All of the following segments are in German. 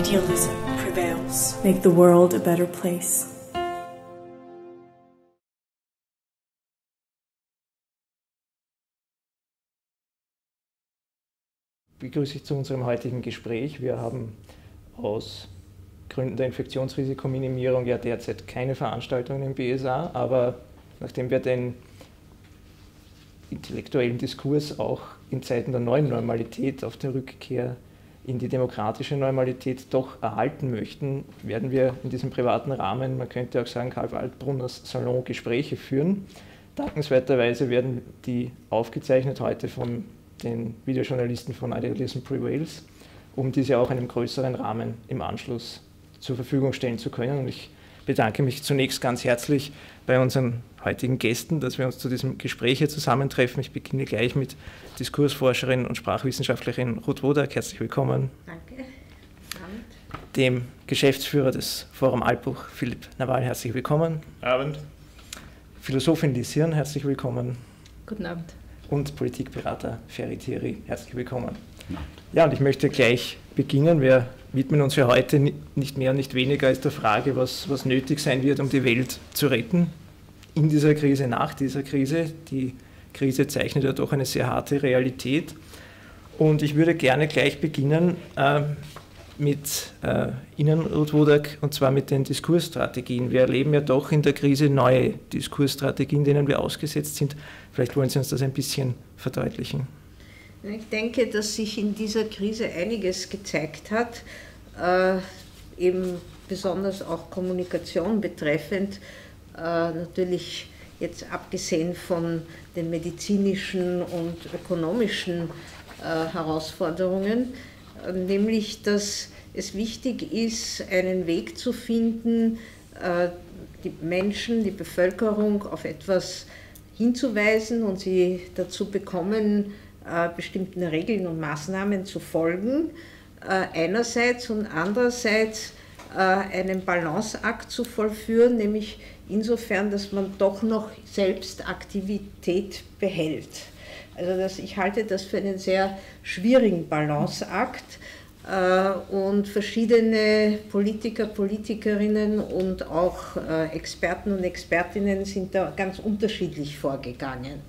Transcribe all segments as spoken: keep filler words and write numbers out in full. Idealism Prevails. Make the world a better place. Begrüße ich zu unserem heutigen Gespräch. Wir haben aus Gründen der Infektionsrisikominimierung ja derzeit keine Veranstaltungen im B S A, aber nachdem wir den intellektuellen Diskurs auch in Zeiten der neuen Normalität auf der Rückkehr in die demokratische Normalität doch erhalten möchten, werden wir in diesem privaten Rahmen, man könnte auch sagen Karl-Waldbrunners Salon, Gespräche führen. Dankenswerterweise werden die aufgezeichnet heute von den Videojournalisten von Idealism Prevails, um diese auch in einem größeren Rahmen im Anschluss zur Verfügung stellen zu können. Und ich bedanke mich zunächst ganz herzlich bei unseren heutigen Gästen, dass wir uns zu diesem Gespräch hier zusammentreffen. Ich beginne gleich mit Diskursforscherin und Sprachwissenschaftlerin Ruth Wodak. Herzlich willkommen. Danke. Abend. Dem Geschäftsführer des Forum Alpbach, Philippe Narval. Herzlich willkommen. Abend. Philosophin Lisz Hirn. Herzlich willkommen. Guten Abend. Und Politikberater Ferry Thierry. Herzlich willkommen. Ja, und ich möchte gleich beginnen. Wir widmen uns ja heute nicht mehr und nicht weniger als der Frage, was, was nötig sein wird, um die Welt zu retten. In dieser Krise, nach dieser Krise. Die Krise zeichnet ja doch eine sehr harte Realität. Und ich würde gerne gleich beginnen äh, mit äh, Ihnen, Ruth Wodak, und zwar mit den Diskursstrategien. Wir erleben ja doch in der Krise neue Diskursstrategien, denen wir ausgesetzt sind. Vielleicht wollen Sie uns das ein bisschen verdeutlichen. Ich denke, dass sich in dieser Krise einiges gezeigt hat, äh, eben besonders auch Kommunikation betreffend. Äh, natürlich jetzt abgesehen von den medizinischen und ökonomischen äh, Herausforderungen, äh, nämlich dass es wichtig ist, einen Weg zu finden, äh, die Menschen, die Bevölkerung auf etwas hinzuweisen und sie dazu bekommen, bestimmten Regeln und Maßnahmen zu folgen, einerseits, und andererseits einen Balanceakt zu vollführen, nämlich insofern, dass man doch noch selbst Aktivität behält. Also das, ich halte das für einen sehr schwierigen Balanceakt, und verschiedene Politiker, Politikerinnen und auch Experten und Expertinnen sind da ganz unterschiedlich vorgegangen.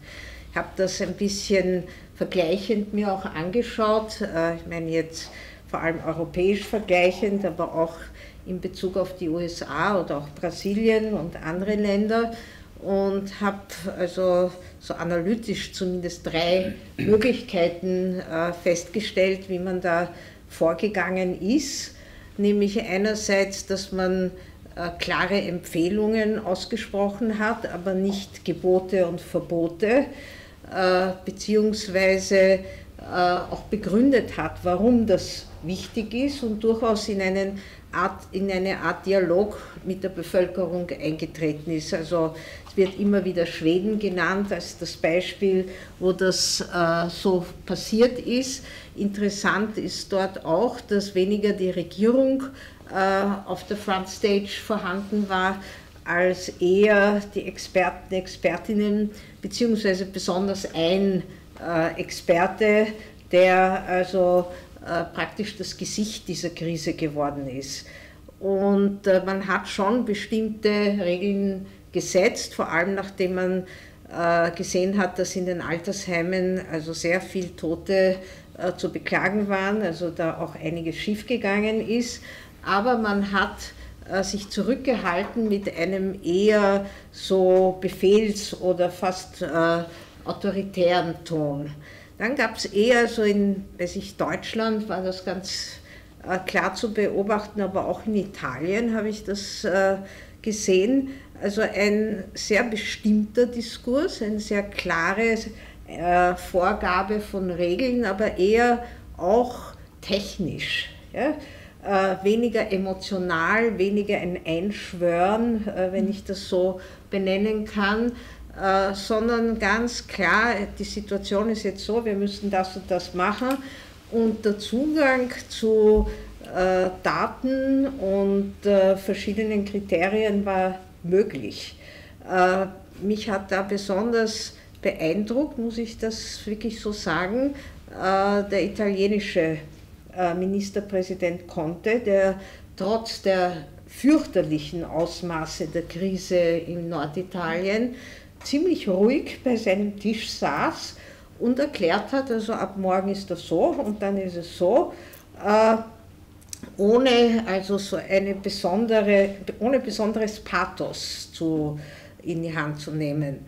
Ich habe das ein bisschen vergleichend mir auch angeschaut, ich meine jetzt vor allem europäisch vergleichend, aber auch in Bezug auf die U S A oder auch Brasilien und andere Länder, und habe also so analytisch zumindest drei Möglichkeiten festgestellt, wie man da vorgegangen ist, nämlich einerseits, dass man klare Empfehlungen ausgesprochen hat, aber nicht Gebote und Verbote, beziehungsweise auch begründet hat, warum das wichtig ist, und durchaus in, einen Art, in eine Art Dialog mit der Bevölkerung eingetreten ist. Also es wird immer wieder Schweden genannt als das Beispiel, wo das äh, so passiert ist. Interessant ist dort auch, dass weniger die Regierung äh, auf der Frontstage vorhanden war, als eher die Experten, Expertinnen, beziehungsweise besonders ein äh, Experte, der also äh, praktisch das Gesicht dieser Krise geworden ist. Und äh, man hat schon bestimmte Regeln gesetzt, vor allem nachdem man äh, gesehen hat, dass in den Altersheimen also sehr viel Tote äh, zu beklagen waren, also da auch einiges schiefgegangen ist. Aber man hat sich zurückgehalten mit einem eher so befehls- oder fast äh, autoritären Ton. Dann gab es eher so in, weiß ich, Deutschland war das ganz äh, klar zu beobachten, aber auch in Italien habe ich das äh, gesehen. Also ein sehr bestimmter Diskurs, eine sehr klare äh, Vorgabe von Regeln, aber eher auch technisch. Ja? Äh, weniger emotional, weniger ein Einschwören, äh, wenn ich das so benennen kann, äh, sondern ganz klar, die Situation ist jetzt so, wir müssen das und das machen, und der Zugang zu äh, Daten und äh, verschiedenen Kriterien war möglich. Äh, mich hat da besonders beeindruckt, muss ich das wirklich so sagen, äh, der italienische Ministerpräsident Conte, der trotz der fürchterlichen Ausmaße der Krise in Norditalien ziemlich ruhig bei seinem Tisch saß und erklärt hat, also ab morgen ist das so und dann ist es so, äh, ohne also so eine besondere, ohne besonderes Pathos zu, in die Hand zu nehmen.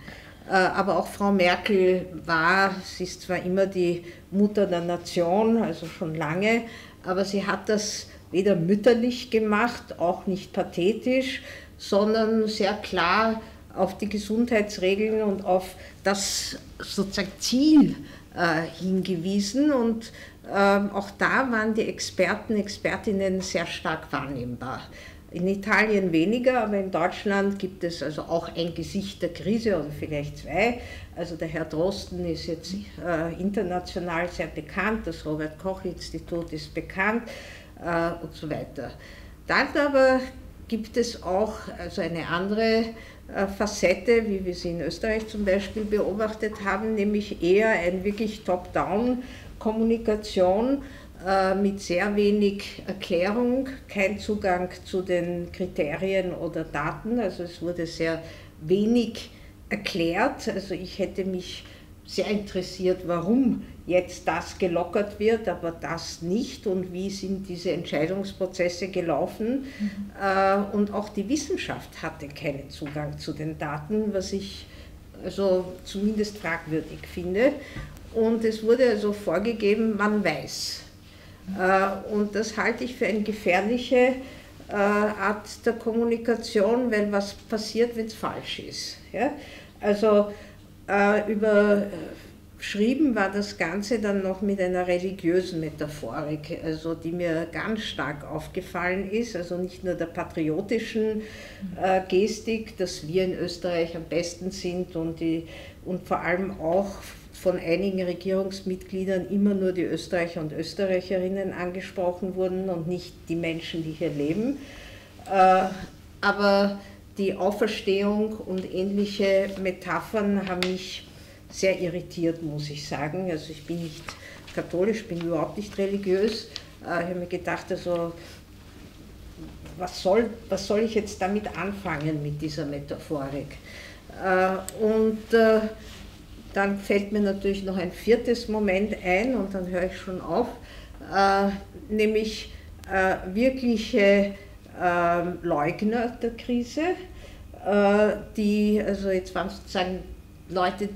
Äh, aber auch Frau Merkel war, sie ist zwar immer die Mutter der Nation, also schon lange, aber sie hat das weder mütterlich gemacht, auch nicht pathetisch, sondern sehr klar auf die Gesundheitsregeln und auf das sozusagen Ziel äh, hingewiesen. Und ähm, auch da waren die Experten, Expertinnen sehr stark wahrnehmbar. In Italien weniger, aber in Deutschland gibt es also auch ein Gesicht der Krise oder vielleicht zwei. Also der Herr Drosten ist jetzt äh, international sehr bekannt, das Robert-Koch-Institut ist bekannt äh, und so weiter. Dann aber gibt es auch also eine andere Facette, wie wir sie in Österreich zum Beispiel beobachtet haben, nämlich eher eine wirklich Top-Down-Kommunikation äh, mit sehr wenig Erklärung, kein Zugang zu den Kriterien oder Daten, also es wurde sehr wenig erklärt, also ich hätte mich sehr interessiert, warum jetzt das gelockert wird, aber das nicht und wie sind diese Entscheidungsprozesse gelaufen. Mhm. Und auch die Wissenschaft hatte keinen Zugang zu den Daten, was ich also zumindest fragwürdig finde. Und es wurde also vorgegeben, man weiß. Mhm. Und das halte ich für eine gefährliche Art der Kommunikation, weil was passiert, wenn es falsch ist? Ja? Also Uh, überschrieben war das Ganze dann noch mit einer religiösen Metaphorik, also die mir ganz stark aufgefallen ist, also nicht nur der patriotischen uh, Gestik, dass wir in Österreich am besten sind und, die, und vor allem auch von einigen Regierungsmitgliedern immer nur die Österreicher und Österreicherinnen angesprochen wurden und nicht die Menschen, die hier leben, uh, aber die Auferstehung und ähnliche Metaphern haben mich sehr irritiert, muss ich sagen. Also ich bin nicht katholisch, bin überhaupt nicht religiös. Ich habe mir gedacht, also was soll, was soll ich jetzt damit anfangen mit dieser Metaphorik? Und dann fällt mir natürlich noch ein viertes Moment ein und dann höre ich schon auf, nämlich wirkliche Leugner der Krise, die, also jetzt waren sozusagen Leute,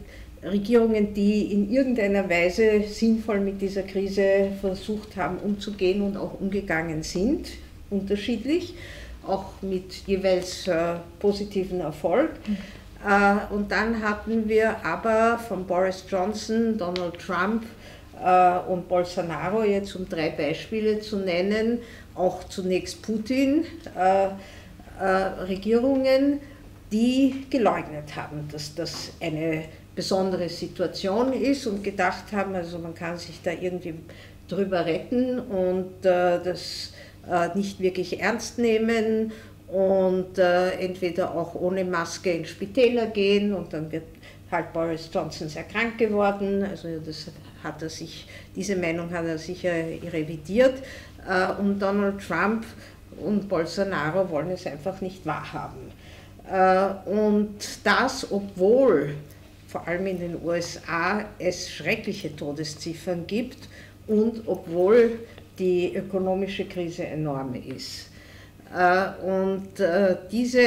Regierungen, die in irgendeiner Weise sinnvoll mit dieser Krise versucht haben umzugehen und auch umgegangen sind, unterschiedlich, auch mit jeweils äh, positiven Erfolg. Mhm. Äh, und dann hatten wir aber von Boris Johnson, Donald Trump äh, und Bolsonaro, jetzt um drei Beispiele zu nennen, auch zunächst Putin, äh, äh, Regierungen, die geleugnet haben, dass das eine besondere Situation ist und gedacht haben, also man kann sich da irgendwie drüber retten und äh, das äh, nicht wirklich ernst nehmen und äh, entweder auch ohne Maske in Spitäler gehen und dann wird halt Boris Johnson sehr krank geworden, also das hat er sich, diese Meinung hat er sicher revidiert. Und Donald Trump und Bolsonaro wollen es einfach nicht wahrhaben. Und das, obwohl vor allem in den U S A es schreckliche Todesziffern gibt und obwohl die ökonomische Krise enorm ist. Und diese,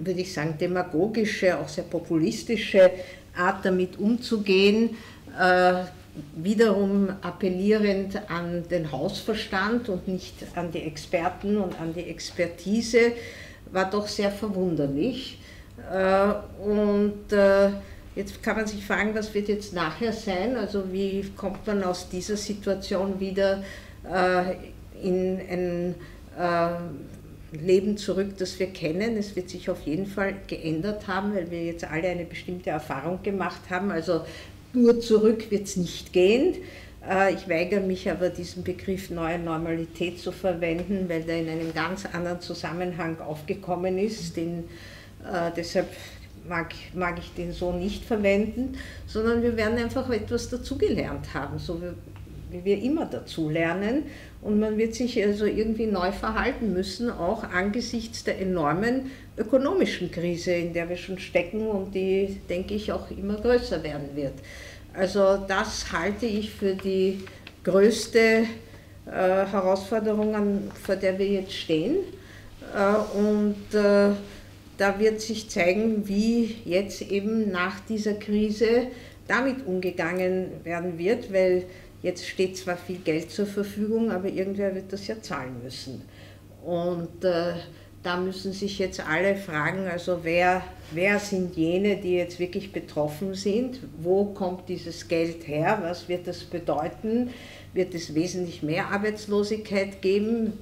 würde ich sagen, demagogische, auch sehr populistische Art, damit umzugehen, wiederum appellierend an den Hausverstand und nicht an die Experten und an die Expertise, war doch sehr verwunderlich. Und jetzt kann man sich fragen, was wird jetzt nachher sein? Also wie kommt man aus dieser Situation wieder in ein Leben zurück, das wir kennen? Es wird sich auf jeden Fall geändert haben, weil wir jetzt alle eine bestimmte Erfahrung gemacht haben. Also nur zurück wird es nicht gehen. Ich weigere mich aber, diesen Begriff neue Normalität zu verwenden, weil der in einem ganz anderen Zusammenhang aufgekommen ist. Den, äh, deshalb mag, mag ich den so nicht verwenden, sondern wir werden einfach etwas dazugelernt haben. So, wir wir immer dazu lernen und man wird sich also irgendwie neu verhalten müssen, auch angesichts der enormen ökonomischen Krise, in der wir schon stecken und die, denke ich, auch immer größer werden wird. Also das halte ich für die größte äh, Herausforderung, an, vor der wir jetzt stehen. Äh, und äh, da wird sich zeigen, wie jetzt eben nach dieser Krise damit umgegangen werden wird, weil jetzt steht zwar viel Geld zur Verfügung, aber irgendwer wird das ja zahlen müssen. Und äh, da müssen sich jetzt alle fragen, also wer, wer sind jene, die jetzt wirklich betroffen sind, wo kommt dieses Geld her, was wird das bedeuten, wird es wesentlich mehr Arbeitslosigkeit geben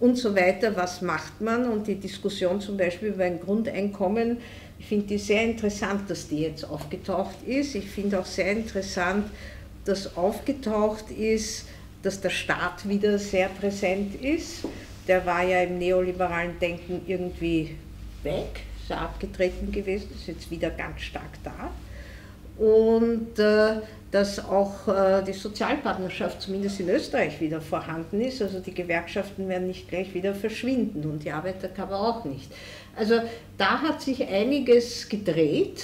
und so weiter, was macht man? Und die Diskussion zum Beispiel über ein Grundeinkommen, ich finde die sehr interessant, dass die jetzt aufgetaucht ist. Ich finde auch sehr interessant, dass aufgetaucht ist, dass der Staat wieder sehr präsent ist. Der war ja im neoliberalen Denken irgendwie weg, ist ja abgetreten gewesen, ist jetzt wieder ganz stark da. Und äh, dass auch äh, die Sozialpartnerschaft zumindest in Österreich wieder vorhanden ist. Also die Gewerkschaften werden nicht gleich wieder verschwinden und die Arbeiterkammer auch nicht. Also da hat sich einiges gedreht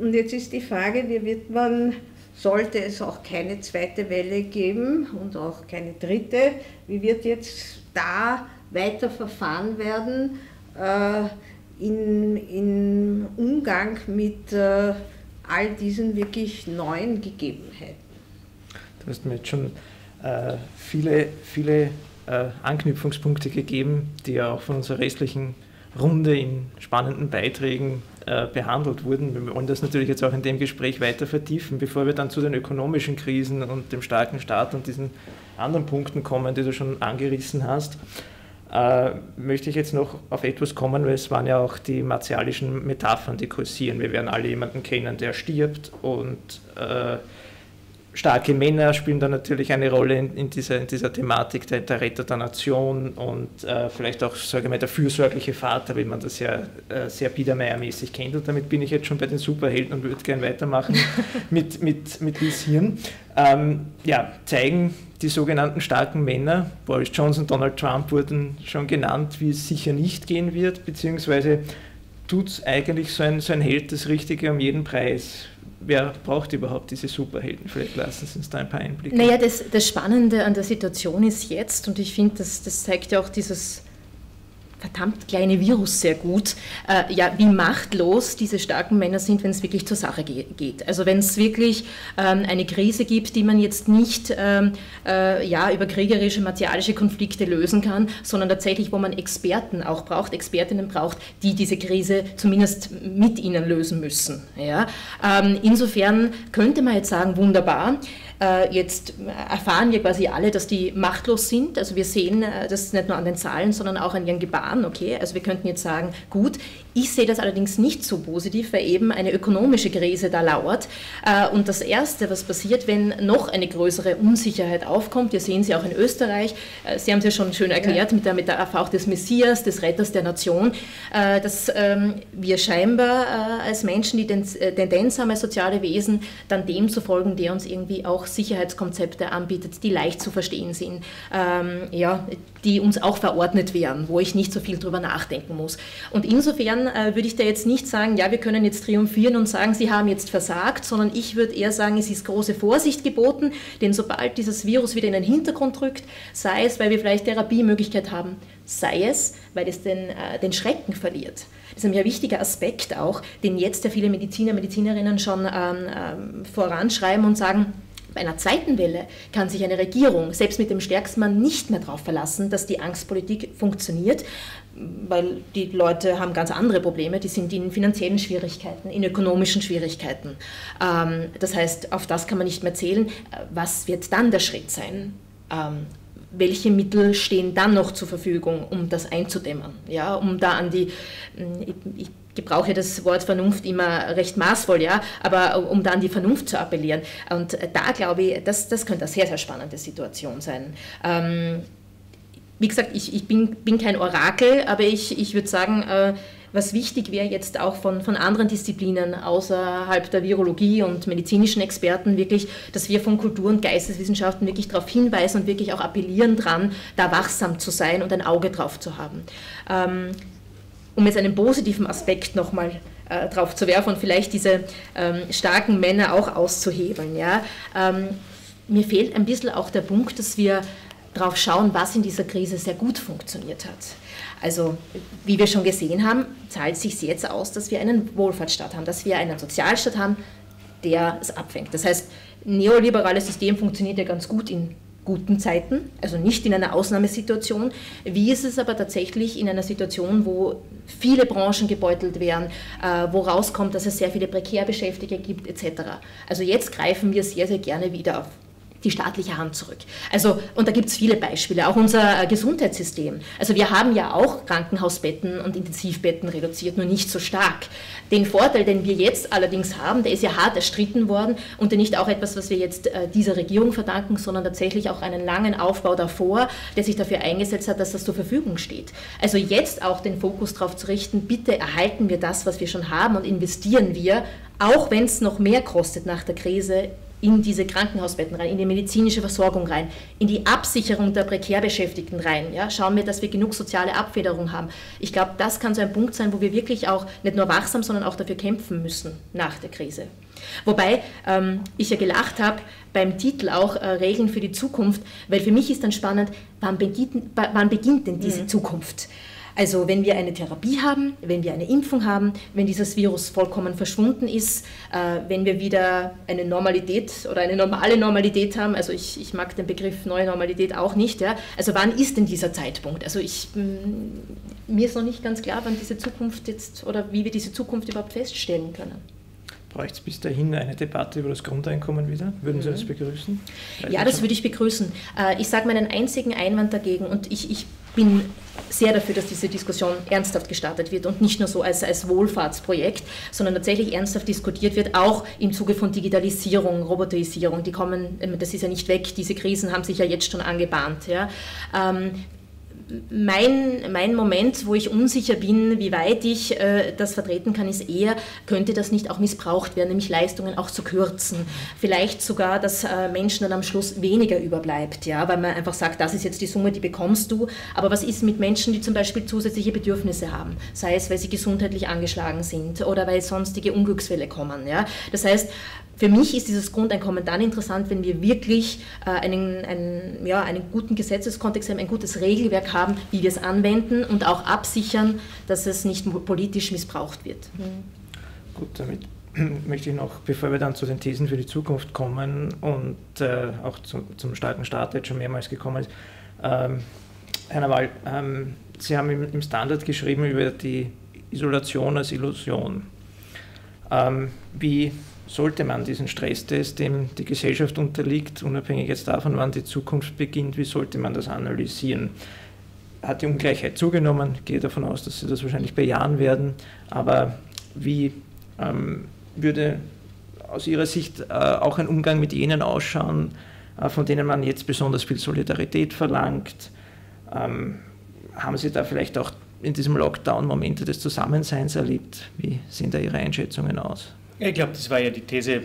und jetzt ist die Frage, wie wird man, sollte es auch keine zweite Welle geben und auch keine dritte, wie wird jetzt da weiter verfahren werden äh, in, in Umgang mit äh, all diesen wirklich neuen Gegebenheiten. Du hast mir jetzt schon äh, viele, viele äh, Anknüpfungspunkte gegeben, die ja auch von unserer restlichen Runde in spannenden Beiträgen äh, behandelt wurden. Wir wollen das natürlich jetzt auch in dem Gespräch weiter vertiefen, bevor wir dann zu den ökonomischen Krisen und dem starken Staat und diesen anderen Punkten kommen, die du schon angerissen hast. Äh, möchte ich jetzt noch auf etwas kommen, weil es waren ja auch die martialischen Metaphern, die kursieren. Wir werden alle jemanden kennen, der stirbt, und äh, starke Männer spielen da natürlich eine Rolle in, in, dieser, in dieser Thematik der, der Retter der Nation und äh, vielleicht auch, sage ich mal, der fürsorgliche Vater, wie man das ja äh, sehr biedermeiermäßig kennt. Und damit bin ich jetzt schon bei den Superhelden und würde gerne weitermachen mit, mit, mit Lisz Hirn. Ähm, ja, zeigen die sogenannten starken Männer, Boris Johnson, Donald Trump wurden schon genannt, wie es sicher nicht gehen wird, beziehungsweise tut es eigentlich so ein, so ein Held das Richtige um jeden Preis? Wer braucht überhaupt diese Superhelden? Vielleicht lassen Sie uns da ein paar Einblicke. Naja, das, das Spannende an der Situation ist jetzt, und ich finde, das, das zeigt ja auch dieses verdammt kleine Virus sehr gut, äh, ja, wie machtlos diese starken Männer sind, wenn es wirklich zur Sache ge geht. Also wenn es wirklich ähm, eine Krise gibt, die man jetzt nicht ähm, äh, ja, über kriegerische, martialische Konflikte lösen kann, sondern tatsächlich, wo man Experten auch braucht, Expertinnen braucht, die diese Krise zumindest mit ihnen lösen müssen. Ja? Ähm, insofern könnte man jetzt sagen, wunderbar, jetzt erfahren wir quasi alle, dass die machtlos sind. Also wir sehen das nicht nur an den Zahlen, sondern auch an ihren Gebaren. Okay, also wir könnten jetzt sagen, gut, ich sehe das allerdings nicht so positiv, weil eben eine ökonomische Krise da lauert. Und das Erste, was passiert, wenn noch eine größere Unsicherheit aufkommt, wir sehen sie auch in Österreich, Sie haben es ja schon schön erklärt, ja, mit der Erfahrung des Messias, des Retters der Nation, dass wir scheinbar als Menschen die Tendenz haben, als soziale Wesen, dann dem zu folgen, der uns irgendwie auch Sicherheitskonzepte anbietet, die leicht zu verstehen sind, ähm, ja, die uns auch verordnet werden, wo ich nicht so viel drüber nachdenken muss. Und insofern äh, würde ich da jetzt nicht sagen, ja, wir können jetzt triumphieren und sagen, sie haben jetzt versagt, sondern ich würde eher sagen, es ist große Vorsicht geboten, denn sobald dieses Virus wieder in den Hintergrund rückt, sei es, weil wir vielleicht Therapiemöglichkeit haben, sei es, weil es den, äh, den Schrecken verliert. Das ist ein wichtiger Aspekt auch, den jetzt ja viele Mediziner, Medizinerinnen schon ähm, ähm, voranschreiben und sagen, bei einer zweiten Welle kann sich eine Regierung, selbst mit dem stärksten Mann, nicht mehr darauf verlassen, dass die Angstpolitik funktioniert, weil die Leute haben ganz andere Probleme, die sind in finanziellen Schwierigkeiten, in ökonomischen Schwierigkeiten. Das heißt, auf das kann man nicht mehr zählen. Was wird dann der Schritt sein? Welche Mittel stehen dann noch zur Verfügung, um das einzudämmen? Ja, um da an die... Ich, Ich brauche das Wort Vernunft immer recht maßvoll, ja, aber um dann die Vernunft zu appellieren. Und da glaube ich, das, das könnte eine sehr, sehr spannende Situation sein. Ähm, wie gesagt, ich, ich bin, bin kein Orakel, aber ich, ich würde sagen, äh, was wichtig wäre, jetzt auch von, von anderen Disziplinen außerhalb der Virologie und medizinischen Experten wirklich, dass wir von Kultur- und Geisteswissenschaften wirklich darauf hinweisen und wirklich auch appellieren dran, da wachsam zu sein und ein Auge drauf zu haben. Ähm, um jetzt einen positiven Aspekt nochmal äh, drauf zu werfen und vielleicht diese ähm, starken Männer auch auszuhebeln. Ja? Ähm, mir fehlt ein bisschen auch der Punkt, dass wir darauf schauen, was in dieser Krise sehr gut funktioniert hat. Also, wie wir schon gesehen haben, zahlt es sich jetzt aus, dass wir einen Wohlfahrtsstaat haben, dass wir einen Sozialstaat haben, der es abfängt. Das heißt, neoliberales System funktioniert ja ganz gut in guten Zeiten, also nicht in einer Ausnahmesituation. Wie ist es aber tatsächlich in einer Situation, wo viele Branchen gebeutelt werden, äh, wo rauskommt, dass es sehr viele Prekärbeschäftigte gibt, et cetera. Also jetzt greifen wir sehr, sehr gerne wieder auf die staatliche Hand zurück. Also, und da gibt es viele Beispiele, auch unser Gesundheitssystem. Also wir haben ja auch Krankenhausbetten und Intensivbetten reduziert, nur nicht so stark. Den Vorteil, den wir jetzt allerdings haben, der ist ja hart erstritten worden und der nicht auch etwas, was wir jetzt äh, dieser Regierung verdanken, sondern tatsächlich auch einen langen Aufbau davor, der sich dafür eingesetzt hat, dass das zur Verfügung steht. Also jetzt auch den Fokus darauf zu richten, bitte erhalten wir das, was wir schon haben und investieren wir, auch wenn es noch mehr kostet nach der Krise, in diese Krankenhausbetten rein, in die medizinische Versorgung rein, in die Absicherung der prekär Beschäftigten rein. Ja? Schauen wir, dass wir genug soziale Abfederung haben. Ich glaube, das kann so ein Punkt sein, wo wir wirklich auch nicht nur wachsam, sondern auch dafür kämpfen müssen nach der Krise. Wobei ähm, ich ja gelacht habe beim Titel auch äh, Regeln für die Zukunft, weil für mich ist dann spannend, wann beginnt, wann beginnt denn diese mhm. Zukunft? Also wenn wir eine Therapie haben, wenn wir eine Impfung haben, wenn dieses Virus vollkommen verschwunden ist, äh, wenn wir wieder eine Normalität oder eine normale Normalität haben, also ich, ich mag den Begriff neue Normalität auch nicht, ja? Also wann ist denn dieser Zeitpunkt? Also ich, mir ist noch nicht ganz klar, wann diese Zukunft jetzt oder wie wir diese Zukunft überhaupt feststellen können. Bräuchte es bis dahin eine Debatte über das Grundeinkommen wieder? Würden Sie das begrüßen? Vielleicht ja, das würde ich begrüßen. Ich sage meinen einzigen Einwand dagegen und ich, ich bin sehr dafür, dass diese Diskussion ernsthaft gestartet wird und nicht nur so als, als Wohlfahrtsprojekt, sondern tatsächlich ernsthaft diskutiert wird, auch im Zuge von Digitalisierung, Roboterisierung. Die kommen, das ist ja nicht weg, diese Krisen haben sich ja jetzt schon angebahnt. Ja. Ähm, Mein, mein Moment, wo ich unsicher bin, wie weit ich äh, das vertreten kann, ist eher, könnte das nicht auch missbraucht werden, nämlich Leistungen auch zu kürzen. Vielleicht sogar, dass äh, Menschen dann am Schluss weniger überbleibt, ja, weil man einfach sagt, das ist jetzt die Summe, die bekommst du. Aber was ist mit Menschen, die zum Beispiel zusätzliche Bedürfnisse haben? Sei es, weil sie gesundheitlich angeschlagen sind oder weil sonstige Unglücksfälle kommen. Ja? Das heißt, für mich ist dieses Grundeinkommen dann interessant, wenn wir wirklich äh, einen, einen, ja, einen guten Gesetzeskontext haben, ein gutes Regelwerk haben, wie wir es anwenden und auch absichern, dass es nicht politisch missbraucht wird. Gut, damit möchte ich noch, bevor wir dann zu den Thesen für die Zukunft kommen und äh, auch zu, zum starken Start, der jetzt schon mehrmals gekommen ist, ähm, Herr Narval, ähm, Sie haben im, im Standard geschrieben über die Isolation als Illusion. Ähm, wie sollte man diesen Stresstest, dem die Gesellschaft unterliegt, unabhängig jetzt davon, wann die Zukunft beginnt, wie sollte man das analysieren? Hat die Ungleichheit zugenommen? Ich gehe davon aus, dass Sie das wahrscheinlich bejahen werden. Aber wie ähm, würde aus Ihrer Sicht äh, auch ein Umgang mit jenen ausschauen, äh, von denen man jetzt besonders viel Solidarität verlangt? Ähm, haben Sie da vielleicht auch in diesem Lockdown Momente des Zusammenseins erlebt? Wie sehen da Ihre Einschätzungen aus? Ich glaube, das war ja die These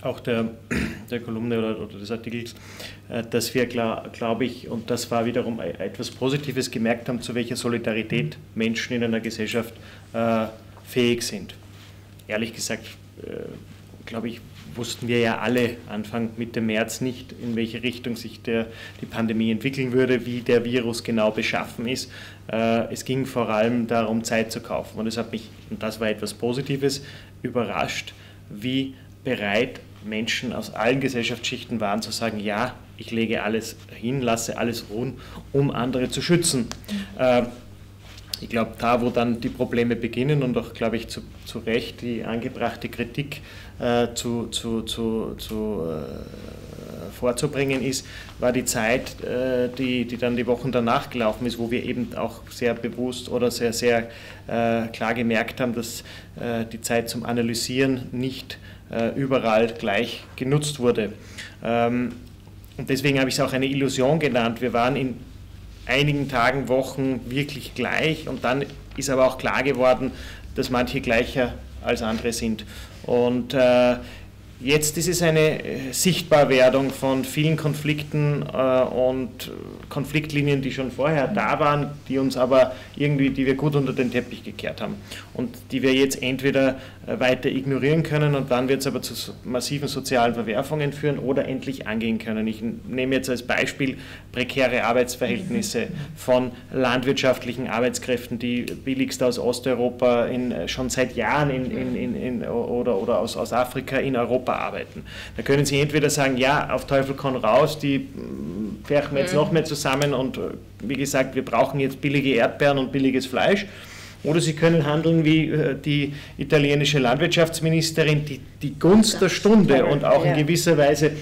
auch der, der Kolumne oder, oder des Artikels, dass wir, glaube ich, und das war wiederum etwas Positives, gemerkt haben, zu welcher Solidarität Menschen in einer Gesellschaft äh, fähig sind. Ehrlich gesagt, äh, glaube ich, wussten wir ja alle Anfang Mitte März nicht, in welche Richtung sich der, die Pandemie entwickeln würde, wie der Virus genau beschaffen ist. Äh, es ging vor allem darum, Zeit zu kaufen. Und es hat mich, und das war etwas Positives, überrascht, wie bereit Menschen aus allen Gesellschaftsschichten waren zu sagen, ja, ich lege alles hin, lasse alles ruhen, um andere zu schützen. Äh, ich glaube, da, wo dann die Probleme beginnen und auch, glaube ich, zu, zu Recht die angebrachte Kritik äh, zu, zu, zu, zu, äh, vorzubringen ist, war die Zeit, äh, die, die dann die Wochen danach gelaufen ist, wo wir eben auch sehr bewusst oder sehr, sehr äh, klar gemerkt haben, dass äh, die Zeit zum Analysieren nicht überall gleich genutzt wurde. Und deswegen habe ich es auch eine Illusion genannt. Wir waren in einigen Tagen, Wochen wirklich gleich und dann ist aber auch klar geworden, dass manche gleicher als andere sind. Und äh, jetzt ist es eine Sichtbarwerdung von vielen Konflikten äh, und Konfliktlinien, die schon vorher da waren, die uns aber irgendwie, die wir gut unter den Teppich gekehrt haben und die wir jetzt entweder äh, weiter ignorieren können und dann wird es aber zu massiven sozialen Verwerfungen führen oder endlich angehen können. Ich nehme jetzt als Beispiel prekäre Arbeitsverhältnisse von landwirtschaftlichen Arbeitskräften, die billigst aus Osteuropa in, schon seit Jahren in, in, in, in, oder, oder aus, aus Afrika in Europa arbeiten. Da können Sie entweder sagen, ja, auf Teufel komm raus, die färchen wir jetzt noch mehr zusammen und wie gesagt, wir brauchen jetzt billige Erdbeeren und billiges Fleisch. Oder Sie können handeln wie die italienische Landwirtschaftsministerin, die die Gunst der Stunde und auch in gewisser Weise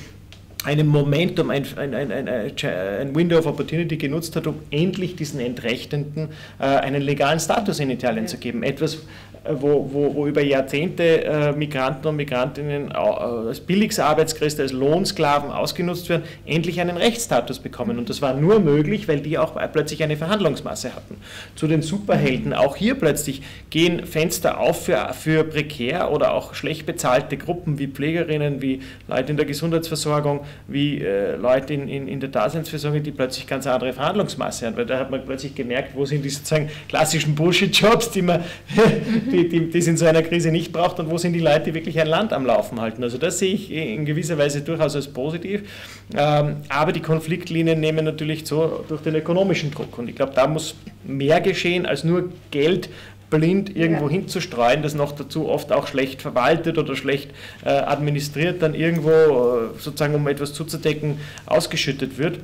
einem Momentum, ein, ein, ein, ein, ein Window of Opportunity genutzt hat, um endlich diesen Entrechtenden äh, einen legalen Status in Italien ja. zu geben. Etwas, wo, wo, wo über Jahrzehnte äh, Migranten und Migrantinnen als Billigsarbeitskräfte, als Lohnsklaven ausgenutzt werden, endlich einen Rechtsstatus bekommen. Und das war nur möglich, weil die auch plötzlich eine Verhandlungsmasse hatten. Zu den Superhelden, auch hier plötzlich gehen Fenster auf für, für prekär oder auch schlecht bezahlte Gruppen wie Pflegerinnen, wie Leute in der Gesundheitsversorgung, wie äh, Leute in, in, in der Daseinsversorgung, die plötzlich ganz andere Verhandlungsmasse haben, weil da hat man plötzlich gemerkt, wo sind die sozusagen klassischen Bullshit-Jobs, die man die, die, die es in so einer Krise nicht braucht und wo sind die Leute, die wirklich ein Land am Laufen halten. Also das sehe ich in gewisser Weise durchaus als positiv, ähm, aber die Konfliktlinien nehmen natürlich zu durch den ökonomischen Druck und ich glaube, da muss mehr geschehen als nur Geld blind irgendwo ja. hinzustreuen, das noch dazu oft auch schlecht verwaltet oder schlecht äh, administriert, dann irgendwo äh, sozusagen, um etwas zuzudecken, ausgeschüttet wird.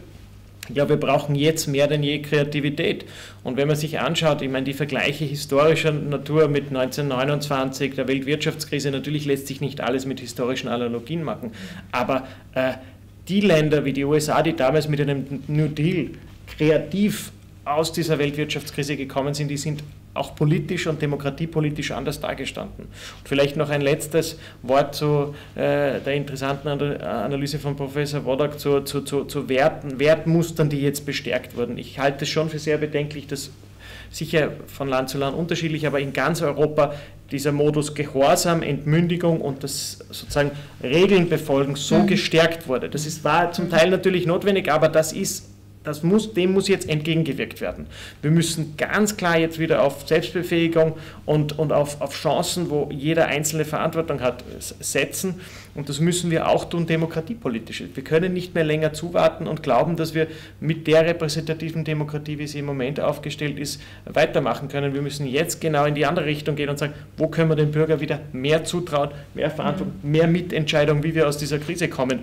Ja, wir brauchen jetzt mehr denn je Kreativität. Und wenn man sich anschaut, ich meine, die Vergleiche historischer Natur mit neunzehnhundertneunundzwanzig, der Weltwirtschaftskrise, natürlich lässt sich nicht alles mit historischen Analogien machen, aber äh, die Länder wie die U S A, die damals mit einem New Deal kreativ aus dieser Weltwirtschaftskrise gekommen sind, die sind auch politisch und demokratiepolitisch anders dargestanden. Und vielleicht noch ein letztes Wort zu äh, der interessanten Analyse von Professor Wodak zu, zu, zu, zu Werten, Wertmustern, die jetzt bestärkt wurden. Ich halte es schon für sehr bedenklich, dass sicher von Land zu Land unterschiedlich, aber in ganz Europa dieser Modus Gehorsam, Entmündigung und das sozusagen Regeln befolgen so gestärkt wurde. Das ist, war zum Teil natürlich notwendig, aber das ist Das muss, dem muss jetzt entgegengewirkt werden. Wir müssen ganz klar jetzt wieder auf Selbstbefähigung und, und auf, auf Chancen, wo jeder einzelne Verantwortung hat, setzen. Und das müssen wir auch tun, demokratiepolitisch. Wir können nicht mehr länger zuwarten und glauben, dass wir mit der repräsentativen Demokratie, wie sie im Moment aufgestellt ist, weitermachen können. Wir müssen jetzt genau in die andere Richtung gehen und sagen, wo können wir dem Bürger wieder mehr zutrauen, mehr Verantwortung, mehr Mitentscheidung, wie wir aus dieser Krise kommen.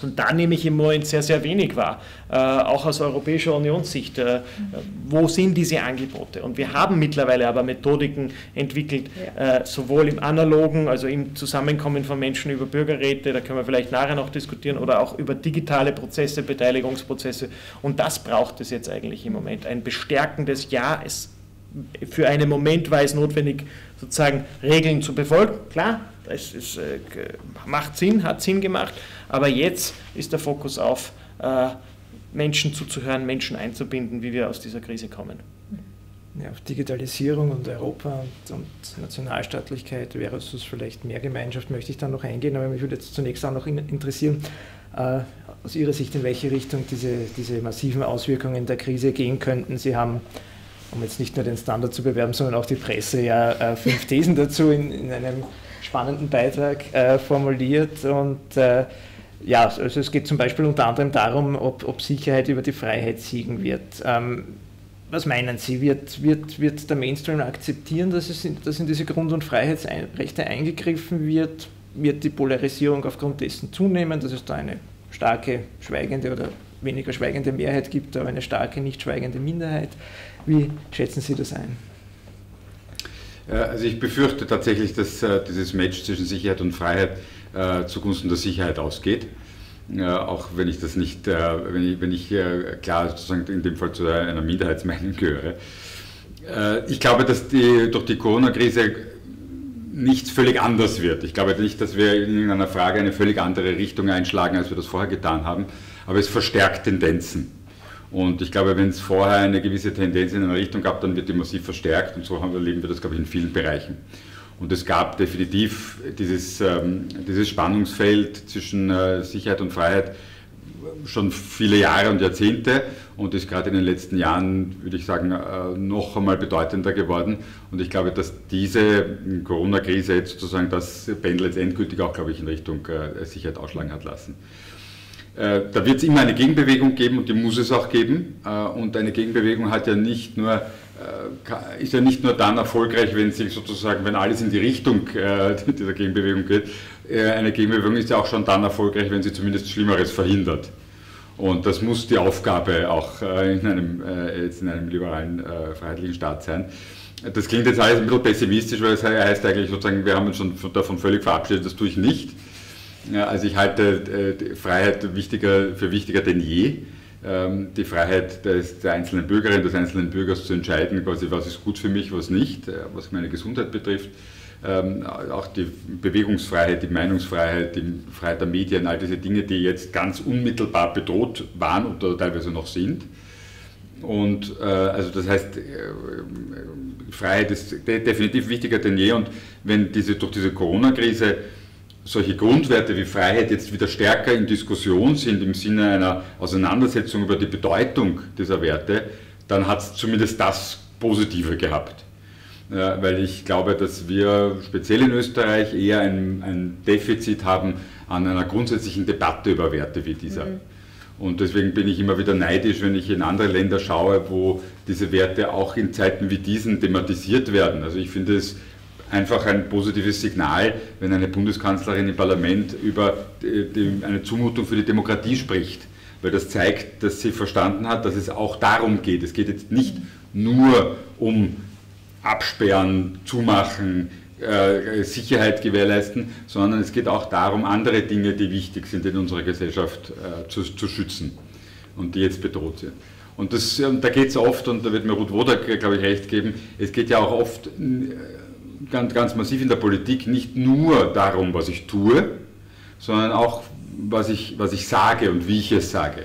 Und da nehme ich im Moment sehr, sehr wenig wahr, äh, auch aus europäischer Unionssicht. Äh, wo sind diese Angebote? Und wir haben mittlerweile aber Methodiken entwickelt, ja. äh, sowohl im analogen, also im Zusammenkommen von Menschen über Bürgerräte, da können wir vielleicht nachher noch diskutieren, oder auch über digitale Prozesse, Beteiligungsprozesse. Und das braucht es jetzt eigentlich im Moment. Ein bestärkendes Ja, es, für einen Moment war es notwendig, sozusagen Regeln zu befolgen, klar. Es, es äh, macht Sinn, hat Sinn gemacht, aber jetzt ist der Fokus auf äh, Menschen zuzuhören, Menschen einzubinden, wie wir aus dieser Krise kommen. Ja, auf Digitalisierung und Europa und, und Nationalstaatlichkeit versus vielleicht mehr Gemeinschaft möchte ich dann noch eingehen, aber mich würde jetzt zunächst auch noch in, interessieren, äh, aus Ihrer Sicht, in welche Richtung diese, diese massiven Auswirkungen der Krise gehen könnten. Sie haben, um jetzt nicht nur den Standard zu bewerben, sondern auch die Presse, ja äh, fünf Thesen dazu in, in einem spannenden Beitrag äh, formuliert und äh, ja, also es geht zum Beispiel unter anderem darum, ob, ob Sicherheit über die Freiheit siegen wird. Ähm, was meinen Sie, wird, wird, wird der Mainstream akzeptieren, dass, es in, dass in diese Grund- und Freiheitsrechte eingegriffen wird? Wird die Polarisierung aufgrund dessen zunehmen, dass es da eine starke schweigende oder weniger schweigende Mehrheit gibt, aber eine starke nicht schweigende Minderheit? Wie schätzen Sie das ein? Also ich befürchte tatsächlich, dass äh, dieses Match zwischen Sicherheit und Freiheit äh, zugunsten der Sicherheit ausgeht, äh, auch wenn ich das nicht, äh, wenn ich, wenn ich äh, klar sozusagen in dem Fall zu einer Minderheitsmeinung gehöre. Äh, ich glaube, dass die, durch die Corona-Krise nichts völlig anders wird. Ich glaube nicht, dass wir in irgendeiner Frage eine völlig andere Richtung einschlagen, als wir das vorher getan haben, aber es verstärkt Tendenzen. Und ich glaube, wenn es vorher eine gewisse Tendenz in eine Richtung gab, dann wird die massiv verstärkt. Und so haben wir, erleben wir das, glaube ich, in vielen Bereichen. Und es gab definitiv dieses, ähm, dieses Spannungsfeld zwischen äh, Sicherheit und Freiheit schon viele Jahre und Jahrzehnte und ist gerade in den letzten Jahren, würde ich sagen, äh, noch einmal bedeutender geworden. Und ich glaube, dass diese Corona-Krise jetzt sozusagen das Pendel jetzt endgültig auch, glaube ich, in Richtung äh, Sicherheit ausschlagen hat lassen. Da wird es immer eine Gegenbewegung geben und die muss es auch geben. Und eine Gegenbewegung hat ja nicht nur, ist ja nicht nur dann erfolgreich, wenn sich sozusagen, wenn alles in die Richtung dieser Gegenbewegung geht. Eine Gegenbewegung ist ja auch schon dann erfolgreich, wenn sie zumindest Schlimmeres verhindert. Und das muss die Aufgabe auch in einem, jetzt in einem liberalen, freiheitlichen Staat sein. Das klingt jetzt alles ein bisschen pessimistisch, weil es heißt eigentlich sozusagen, wir haben uns schon davon völlig verabschiedet, das tue ich nicht. Ja, also ich halte äh, Freiheit wichtiger, für wichtiger denn je, ähm, die Freiheit des, der einzelnen Bürgerin, des einzelnen Bürgers zu entscheiden, quasi, was ist gut für mich, was nicht, äh, was meine Gesundheit betrifft, ähm, auch die Bewegungsfreiheit, die Meinungsfreiheit, die Freiheit der Medien, all diese Dinge, die jetzt ganz unmittelbar bedroht waren oder teilweise noch sind. Und äh, also das heißt, äh, Freiheit ist de- definitiv wichtiger denn je, und wenn diese, durch diese Corona-Krise solche Grundwerte wie Freiheit jetzt wieder stärker in Diskussion sind, im Sinne einer Auseinandersetzung über die Bedeutung dieser Werte, dann hat es zumindest das Positive gehabt. Ja, weil ich glaube, dass wir speziell in Österreich eher ein, ein Defizit haben an einer grundsätzlichen Debatte über Werte wie dieser. Mhm. Und deswegen bin ich immer wieder neidisch, wenn ich in andere Länder schaue, wo diese Werte auch in Zeiten wie diesen thematisiert werden. Also ich finde es einfach ein positives Signal, wenn eine Bundeskanzlerin im Parlament über die, eine Zumutung für die Demokratie spricht, weil das zeigt, dass sie verstanden hat, dass es auch darum geht. Es geht jetzt nicht nur um Absperren, Zumachen, äh, Sicherheit gewährleisten, sondern es geht auch darum, andere Dinge, die wichtig sind in unserer Gesellschaft, äh, zu, zu schützen und die jetzt bedroht sind. Und das, äh, da geht es oft, und da wird mir Ruth Wodak, glaube ich, recht geben, es geht ja auch oft äh, Ganz, ganz massiv in der Politik nicht nur darum, was ich tue, sondern auch, was ich, was ich sage und wie ich es sage.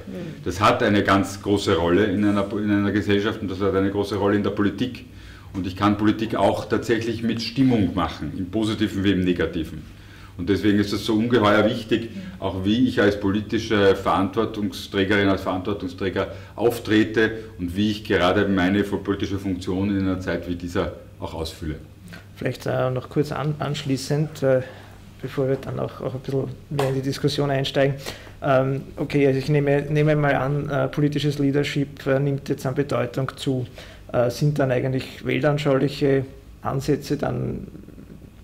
Das hat eine ganz große Rolle in einer, in einer Gesellschaft, und das hat eine große Rolle in der Politik. Und ich kann Politik auch tatsächlich mit Stimmung machen, im Positiven wie im Negativen. Und deswegen ist es so ungeheuer wichtig, auch wie ich als politische Verantwortungsträgerin, als Verantwortungsträger auftrete und wie ich gerade meine politische Funktion in einer Zeit wie dieser auch ausfülle. Vielleicht noch kurz anschließend, bevor wir dann auch, auch ein bisschen mehr in die Diskussion einsteigen. Okay, also ich nehme, nehme mal an, politisches Leadership nimmt jetzt an Bedeutung zu. Sind dann eigentlich weltanschauliche Ansätze dann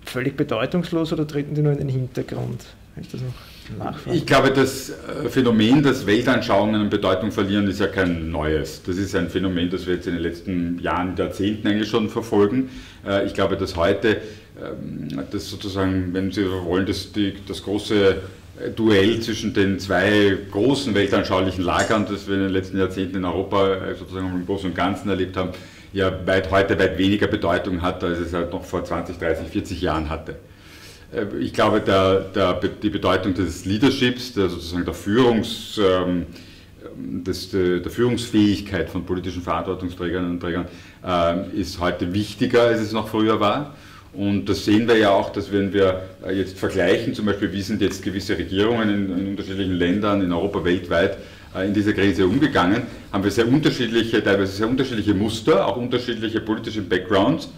völlig bedeutungslos oder treten die nur in den Hintergrund? Ist das noch nachfragen? Ich glaube, das Phänomen, dass Weltanschauungen an Bedeutung verlieren, ist ja kein neues. Das ist ein Phänomen, das wir jetzt in den letzten Jahren, Jahrzehnten eigentlich schon verfolgen. Ich glaube, dass heute, das sozusagen, wenn Sie wollen, das, die, das große Duell zwischen den zwei großen weltanschaulichen Lagern, das wir in den letzten Jahrzehnten in Europa sozusagen im Großen und Ganzen erlebt haben, ja weit, heute weit weniger Bedeutung hat, als es halt noch vor zwanzig, dreißig, vierzig Jahren hatte. Ich glaube, der, der, die Bedeutung des Leaderships, der, sozusagen der, Führungs, ähm, des, der Führungsfähigkeit von politischen Verantwortungsträgerinnen und Trägern ähm, ist heute wichtiger, als es noch früher war. Und das sehen wir ja auch, dass wenn wir jetzt vergleichen, zum Beispiel wie sind jetzt gewisse Regierungen in, in unterschiedlichen Ländern, in Europa, weltweit, äh, in dieser Krise umgegangen, haben wir sehr unterschiedliche, teilweise sehr unterschiedliche Muster, auch unterschiedliche politische Backgrounds,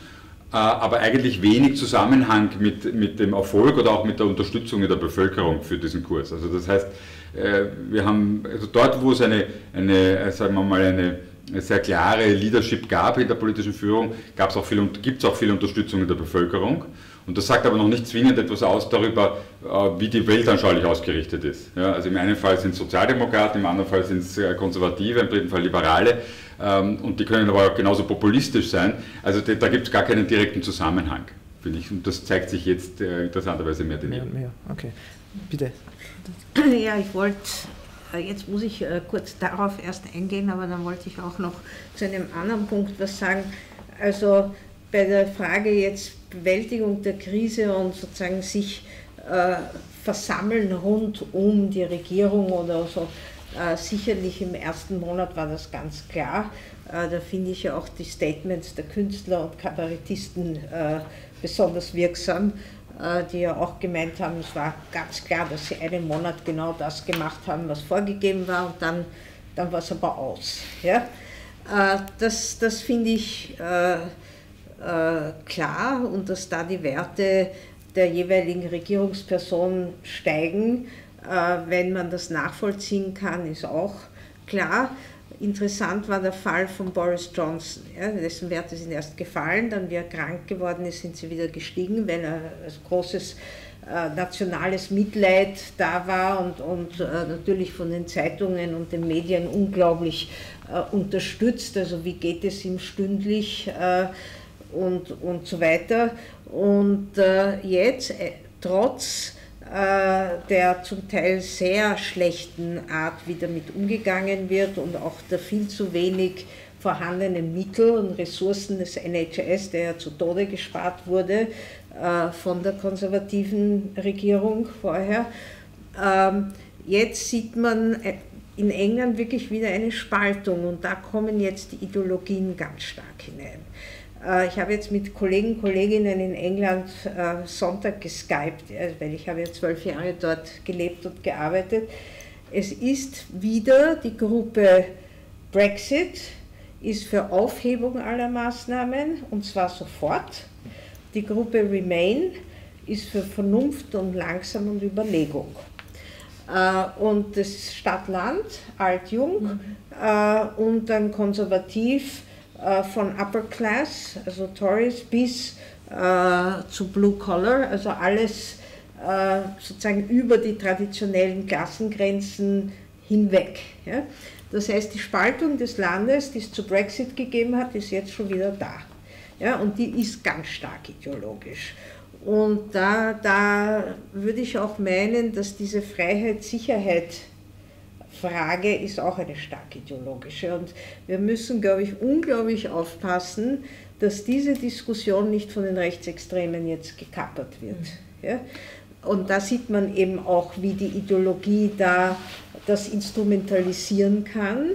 aber eigentlich wenig Zusammenhang mit, mit dem Erfolg oder auch mit der Unterstützung der Bevölkerung für diesen Kurs. Also das heißt, wir haben also dort, wo es eine, eine, sagen wir mal, eine sehr klare Leadership gab in der politischen Führung, gab es auch viel, gibt es auch viel Unterstützung in der Bevölkerung. Und das sagt aber noch nicht zwingend etwas aus darüber, wie die weltanschaulich ausgerichtet ist. Ja, also im einen Fall sind es Sozialdemokraten, im anderen Fall sind es Konservative, im dritten Fall Liberale. Und die können aber genauso populistisch sein. Also da gibt es gar keinen direkten Zusammenhang, finde ich. Und das zeigt sich jetzt interessanterweise mehr denn je. Okay, bitte. Ja, ich wollte, jetzt muss ich kurz darauf erst eingehen, aber dann wollte ich auch noch zu einem anderen Punkt was sagen. Also bei der Frage jetzt Bewältigung der Krise und sozusagen sich äh, versammeln rund um die Regierung oder so, Äh, sicherlich im ersten Monat war das ganz klar. Äh, da finde ich ja auch die Statements der Künstler und Kabarettisten äh, besonders wirksam, äh, die ja auch gemeint haben, es war ganz klar, dass sie einen Monat genau das gemacht haben, was vorgegeben war, und dann, dann war es aber aus. Ja? Äh, das das finde ich äh, äh, klar, und dass da die Werte der jeweiligen Regierungsperson steigen, wenn man das nachvollziehen kann, ist auch klar. Interessant war der Fall von Boris Johnson, ja, dessen Werte sind erst gefallen, dann wie er krank geworden ist, sind sie wieder gestiegen, weil er als großes äh, nationales Mitleid da war und, und äh, natürlich von den Zeitungen und den Medien unglaublich äh, unterstützt, also wie geht es ihm stündlich äh, und, und so weiter. Und äh, jetzt, äh, trotz der zum Teil sehr schlechten Art, wie damit umgegangen wird, und auch der viel zu wenig vorhandenen Mittel und Ressourcen des N H S, der ja zu Tode gespart wurde von der konservativen Regierung vorher. Jetzt sieht man in England wirklich wieder eine Spaltung, und da kommen jetzt die Ideologien ganz stark hinein. Ich habe jetzt mit Kollegen und Kolleginnen in England äh, Sonntag geskypt, weil ich habe ja zwölf Jahre dort gelebt und gearbeitet. Es ist wieder die Gruppe Brexit, ist für Aufhebung aller Maßnahmen, und zwar sofort. Die Gruppe Remain ist für Vernunft und langsam und Überlegung. Äh, und das Stadt-Land, Alt-Jung, mhm. äh, und dann konservativ, von Upper Class, also Tories, bis äh, zu Blue Collar, also alles äh, sozusagen über die traditionellen Klassengrenzen hinweg. Ja? Das heißt, die Spaltung des Landes, die es zu Brexit gegeben hat, ist jetzt schon wieder da. Ja? Und die ist ganz stark ideologisch. Und da, da würde ich auch meinen, dass diese Freiheit-Sicherheit Frage ist auch eine stark ideologische, und wir müssen, glaube ich, unglaublich aufpassen, dass diese Diskussion nicht von den Rechtsextremen jetzt gekappert wird. Mhm. Ja? Und da sieht man eben auch, wie die Ideologie da das instrumentalisieren kann.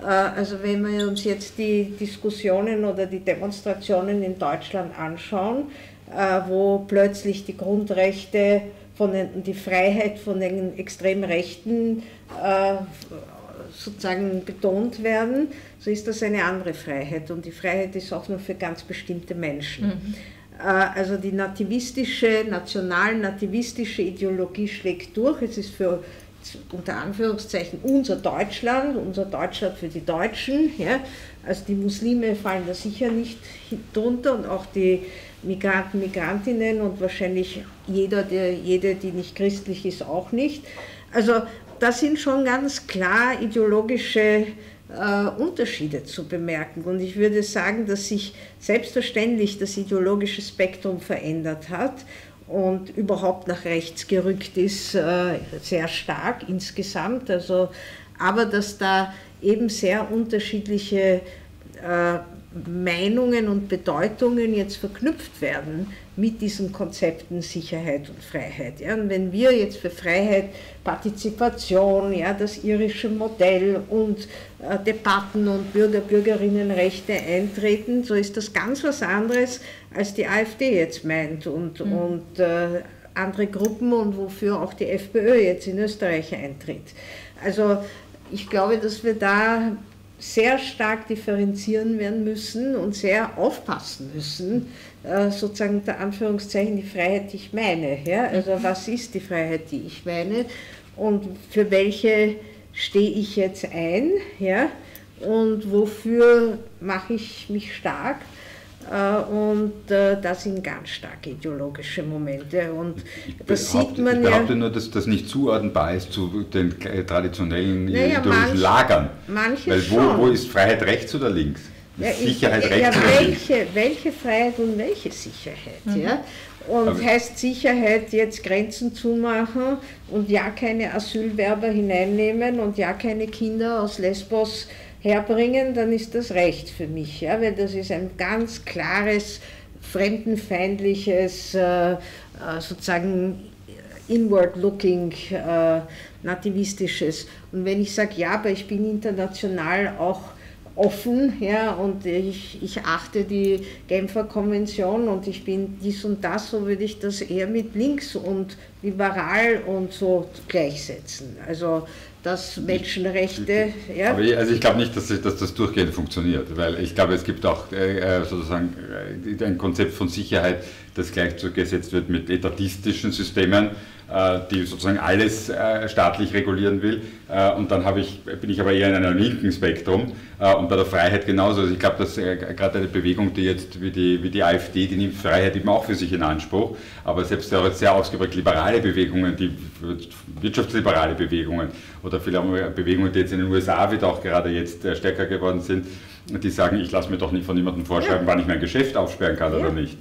Also wenn wir uns jetzt die Diskussionen oder die Demonstrationen in Deutschland anschauen, wo plötzlich die Grundrechte, von den, die Freiheit von den extremen Rechten äh, sozusagen betont werden, so ist das eine andere Freiheit, und die Freiheit ist auch nur für ganz bestimmte Menschen. Mhm. Äh, also die nativistische, national-nativistische Ideologie schlägt durch, es ist für unter Anführungszeichen unser Deutschland, unser Deutschland für die Deutschen, ja? Also die Muslime fallen da sicher nicht drunter, und auch die Migranten, Migrantinnen und wahrscheinlich jeder, der, jede, die nicht christlich ist, auch nicht. Also das sind schon ganz klar ideologische äh, Unterschiede zu bemerken, und ich würde sagen, dass sich selbstverständlich das ideologische Spektrum verändert hat und überhaupt nach rechts gerückt ist, äh, sehr stark insgesamt, also, aber dass da eben sehr unterschiedliche äh, Meinungen und Bedeutungen jetzt verknüpft werden mit diesen Konzepten Sicherheit und Freiheit. Ja, und wenn wir jetzt für Freiheit, Partizipation, ja, das irische Modell und äh, Debatten und Bürger, Bürgerinnenrechte eintreten, so ist das ganz was anderes, als die AfD jetzt meint und, mhm. und äh, andere Gruppen, und wofür auch die FPÖ jetzt in Österreich eintritt. Also ich glaube, dass wir da sehr stark differenzieren werden müssen und sehr aufpassen müssen, äh, sozusagen unter Anführungszeichen die Freiheit, die ich meine. Ja? Also was ist die Freiheit, die ich meine, und für welche stehe ich jetzt ein, ja? Und wofür mache ich mich stark? Äh, und äh, das sind ganz starke ideologische Momente. Und das sieht man ja. Ich behaupte nur, dass das nicht zuordnenbar ist zu den traditionellen naja, ideologischen manch, Lagern. Manche Weil wo, schon. wo ist Freiheit rechts oder links? Ja, Sicherheit ich, rechts ja, oder welche, links? Welche Freiheit und welche Sicherheit? Mhm. Ja? Und aber heißt Sicherheit jetzt Grenzen zumachen und ja keine Asylwerber hineinnehmen und ja keine Kinder aus Lesbos herbringen, dann ist das rechts für mich, ja, weil das ist ein ganz klares, fremdenfeindliches, äh, sozusagen inward-looking, äh, nativistisches. Und wenn ich sage, ja, aber ich bin international auch offen, ja, und ich, ich achte die Genfer Konvention und ich bin dies und das, so würde ich das eher mit links und liberal und so gleichsetzen. Also dass Menschenrechte... Ich, ja. Aber ich, also ich glaube nicht, dass, dass das durchgehend funktioniert, weil ich glaube, es gibt auch äh, sozusagen ein Konzept von Sicherheit, das gleichgesetzt wird mit etatistischen Systemen, äh, die sozusagen alles äh, staatlich regulieren will. Äh, und dann hab ich, bin ich aber eher in einem linken Spektrum äh, und bei der Freiheit genauso. Also ich glaube, dass äh, gerade eine Bewegung, die jetzt wie die, wie die AfD, die nimmt Freiheit eben auch für sich in Anspruch, aber selbst auch sehr ausgeprägt liberale Bewegungen, die wirtschaftsliberale Bewegungen oder viele Bewegungen, die jetzt in den U S A wieder auch gerade jetzt äh, stärker geworden sind, die sagen, ich lasse mir doch nicht von niemandem vorschreiben, ja, wann ich mein Geschäft aufsperren kann, ja, oder nicht.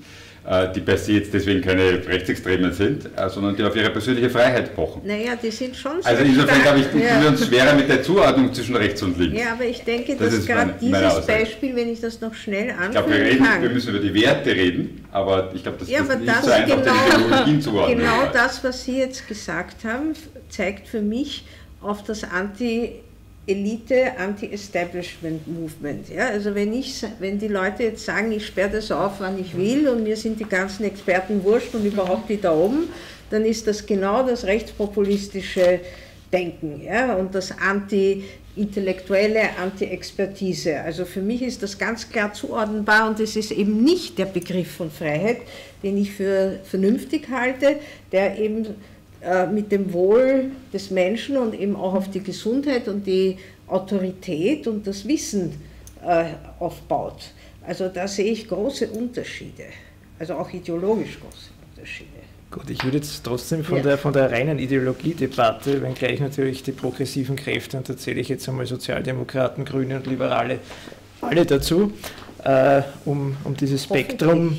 Die per se jetzt deswegen keine Rechtsextremen sind, sondern die auf ihre persönliche Freiheit pochen. Naja, die sind schon so. Also insofern, glaube ich, tun wir uns schwerer mit der Zuordnung zwischen rechts und links. Ja, aber ich denke, das dass gerade dieses Aussage. Beispiel, wenn ich das noch schnell anfangen kann. Ich glaube, wir, reden, wir müssen über die Werte reden, aber ich glaube, das ja, ist nicht das so einfach, genau, die zuordnen. Genau das, was Sie jetzt gesagt haben, zeigt für mich auf das Anti- Elite, Anti-Establishment-Movement. Ja? Also wenn, ich, wenn die Leute jetzt sagen, ich sperre das auf, wann ich will und mir sind die ganzen Experten wurscht und überhaupt die da oben, dann ist das genau das rechtspopulistische Denken, ja? Und das anti-intellektuelle, Anti-Expertise. Also für mich ist das ganz klar zuordnenbar und es ist eben nicht der Begriff von Freiheit, den ich für vernünftig halte, der eben mit dem Wohl des Menschen und eben auch auf die Gesundheit und die Autorität und das Wissen äh, aufbaut. Also da sehe ich große Unterschiede, also auch ideologisch große Unterschiede. Gut, ich würde jetzt trotzdem von, ja. der, von der reinen Ideologiedebatte, wenngleich natürlich die progressiven Kräfte, und da zähle ich jetzt einmal Sozialdemokraten, Grüne und Liberale, alle dazu, äh, um, um dieses Spektrum...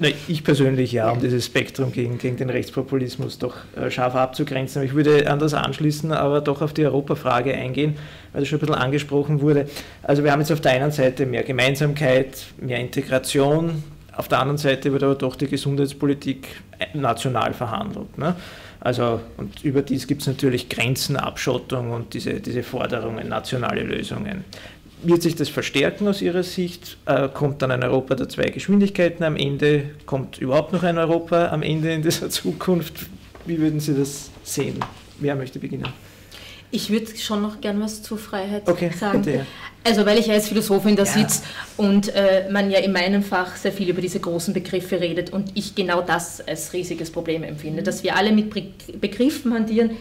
Nein, ich persönlich ja, um dieses Spektrum gegen, gegen den Rechtspopulismus doch äh, scharf abzugrenzen. Aber ich würde anders anschließen, aber doch auf die Europafrage eingehen, weil das schon ein bisschen angesprochen wurde. Also wir haben jetzt auf der einen Seite mehr Gemeinsamkeit, mehr Integration, auf der anderen Seite wird aber doch die Gesundheitspolitik national verhandelt, ne? Also, und überdies gibt es natürlich Grenzen, Abschottung und diese, diese Forderungen, nationale Lösungen. Wird sich das verstärken aus Ihrer Sicht? Äh, kommt dann ein Europa der zwei Geschwindigkeiten am Ende? Kommt überhaupt noch ein Europa am Ende in dieser Zukunft? Wie würden Sie das sehen? Wer möchte beginnen? Ich würde schon noch gern was zur Freiheit okay, sagen. Bitte, ja. Also weil ich ja als Philosophin da ja. sitze und äh, man ja in meinem Fach sehr viel über diese großen Begriffe redet und ich genau das als riesiges Problem empfinde, mhm. dass wir alle mit Be Begriffen hantieren,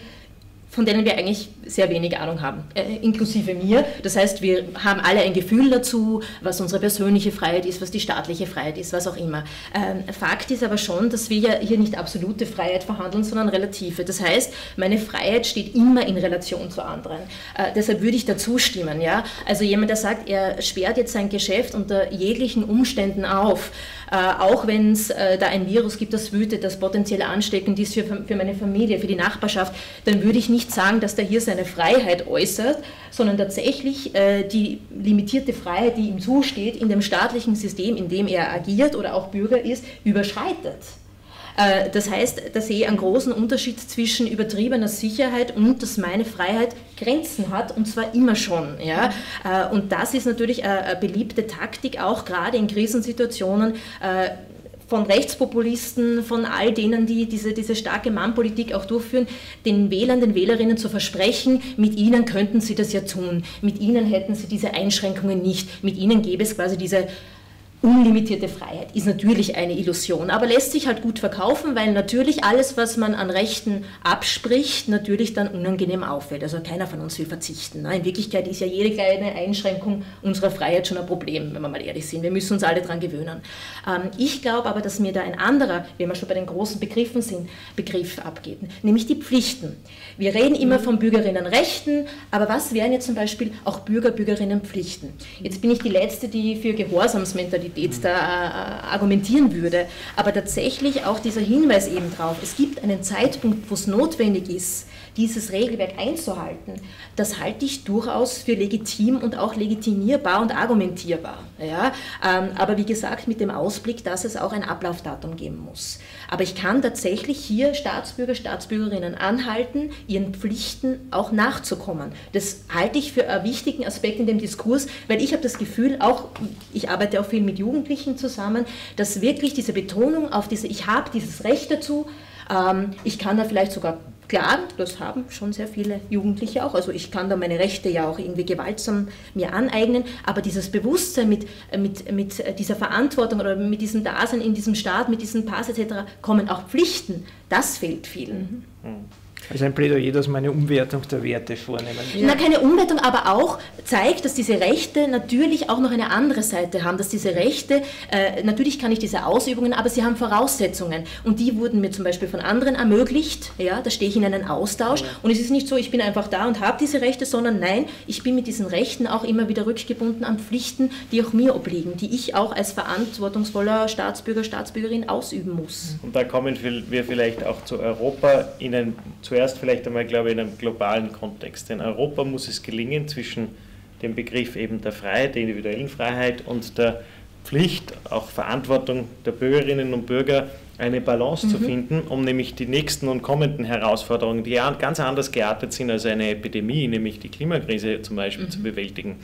von denen wir eigentlich sehr wenig Ahnung haben, äh, inklusive mir. Das heißt, wir haben alle ein Gefühl dazu, was unsere persönliche Freiheit ist, was die staatliche Freiheit ist, was auch immer. Ähm, Fakt ist aber schon, dass wir ja hier nicht absolute Freiheit verhandeln, sondern relative. Das heißt, meine Freiheit steht immer in Relation zu anderen. Äh, deshalb würde ich dazu stimmen. Ja? Also jemand, der sagt, er sperrt jetzt sein Geschäft unter jeglichen Umständen auf, äh, auch wenn es äh, da ein Virus gibt, das wütet, das potenziell ansteckend ist für, für meine Familie, für die Nachbarschaft, dann würde ich nicht sagen, dass der hier seine Freiheit äußert, sondern tatsächlich äh, die limitierte Freiheit, die ihm zusteht, in dem staatlichen System, in dem er agiert oder auch Bürger ist, überschreitet. Äh, das heißt, da sehe ich einen großen Unterschied zwischen übertriebener Sicherheit und dass meine Freiheit Grenzen hat, und zwar immer schon. Ja? Äh, und das ist natürlich eine, eine beliebte Taktik, auch gerade in Krisensituationen, äh, von Rechtspopulisten, von all denen, die diese, diese starke Mannpolitik auch durchführen, den Wählern, den Wählerinnen zu versprechen, mit ihnen könnten sie das ja tun, mit ihnen hätten sie diese Einschränkungen nicht, mit ihnen gäbe es quasi diese unlimitierte Freiheit. Ist natürlich eine Illusion, aber lässt sich halt gut verkaufen, weil natürlich alles, was man an Rechten abspricht, natürlich dann unangenehm auffällt. Also keiner von uns will verzichten. Ne? In Wirklichkeit ist ja jede kleine Einschränkung unserer Freiheit schon ein Problem, wenn wir mal ehrlich sind. Wir müssen uns alle daran gewöhnen. Ähm, ich glaube aber, dass mir da ein anderer, wenn wir schon bei den großen Begriffen sind, Begriff abgeht, nämlich die Pflichten. Wir reden immer von Bürgerinnenrechten, aber was wären jetzt zum Beispiel auch Bürger, Bürgerinnenpflichten? Jetzt bin ich die Letzte, die für Gehorsamsmentalität da äh, argumentieren würde, aber tatsächlich auch dieser Hinweis eben drauf, es gibt einen Zeitpunkt, wo es notwendig ist, dieses Regelwerk einzuhalten, das halte ich durchaus für legitim und auch legitimierbar und argumentierbar. Ja? Aber wie gesagt, mit dem Ausblick, dass es auch ein Ablaufdatum geben muss. Aber ich kann tatsächlich hier Staatsbürger, Staatsbürgerinnen anhalten, ihren Pflichten auch nachzukommen. Das halte ich für einen wichtigen Aspekt in dem Diskurs, weil ich habe das Gefühl, auch ich arbeite auch viel mit Jugendlichen zusammen, dass wirklich diese Betonung auf diese, ich habe dieses Recht dazu, ähm, ich kann da vielleicht sogar klagen, das haben schon sehr viele Jugendliche auch, also ich kann da meine Rechte ja auch irgendwie gewaltsam mir aneignen, aber dieses Bewusstsein mit, mit, mit dieser Verantwortung oder mit diesem Dasein in diesem Staat, mit diesem Pass et cetera, kommen auch Pflichten, das fehlt vielen. Mhm. Also ein Plädoyer, dass man eine Umwertung der Werte vornehmen will. Na, keine Umwertung, aber auch zeigt, dass diese Rechte natürlich auch noch eine andere Seite haben, dass diese Rechte, äh, natürlich kann ich diese Ausübungen, aber sie haben Voraussetzungen und die wurden mir zum Beispiel von anderen ermöglicht, ja, da stehe ich in einen Austausch, ja. Und es ist nicht so, ich bin einfach da und habe diese Rechte, sondern nein, ich bin mit diesen Rechten auch immer wieder rückgebunden an Pflichten, die auch mir obliegen, die ich auch als verantwortungsvoller Staatsbürger, Staatsbürgerin ausüben muss. Und da kommen wir vielleicht auch zu Europa in ein, zu Zuerst vielleicht einmal, glaube ich, in einem globalen Kontext. In Europa muss es gelingen, zwischen dem Begriff eben der Freiheit, der individuellen Freiheit und der Pflicht, auch Verantwortung der Bürgerinnen und Bürger, eine Balance mhm. zu finden, um nämlich die nächsten und kommenden Herausforderungen, die ja ganz anders geartet sind als eine Epidemie, nämlich die Klimakrise zum Beispiel, mhm. zu bewältigen.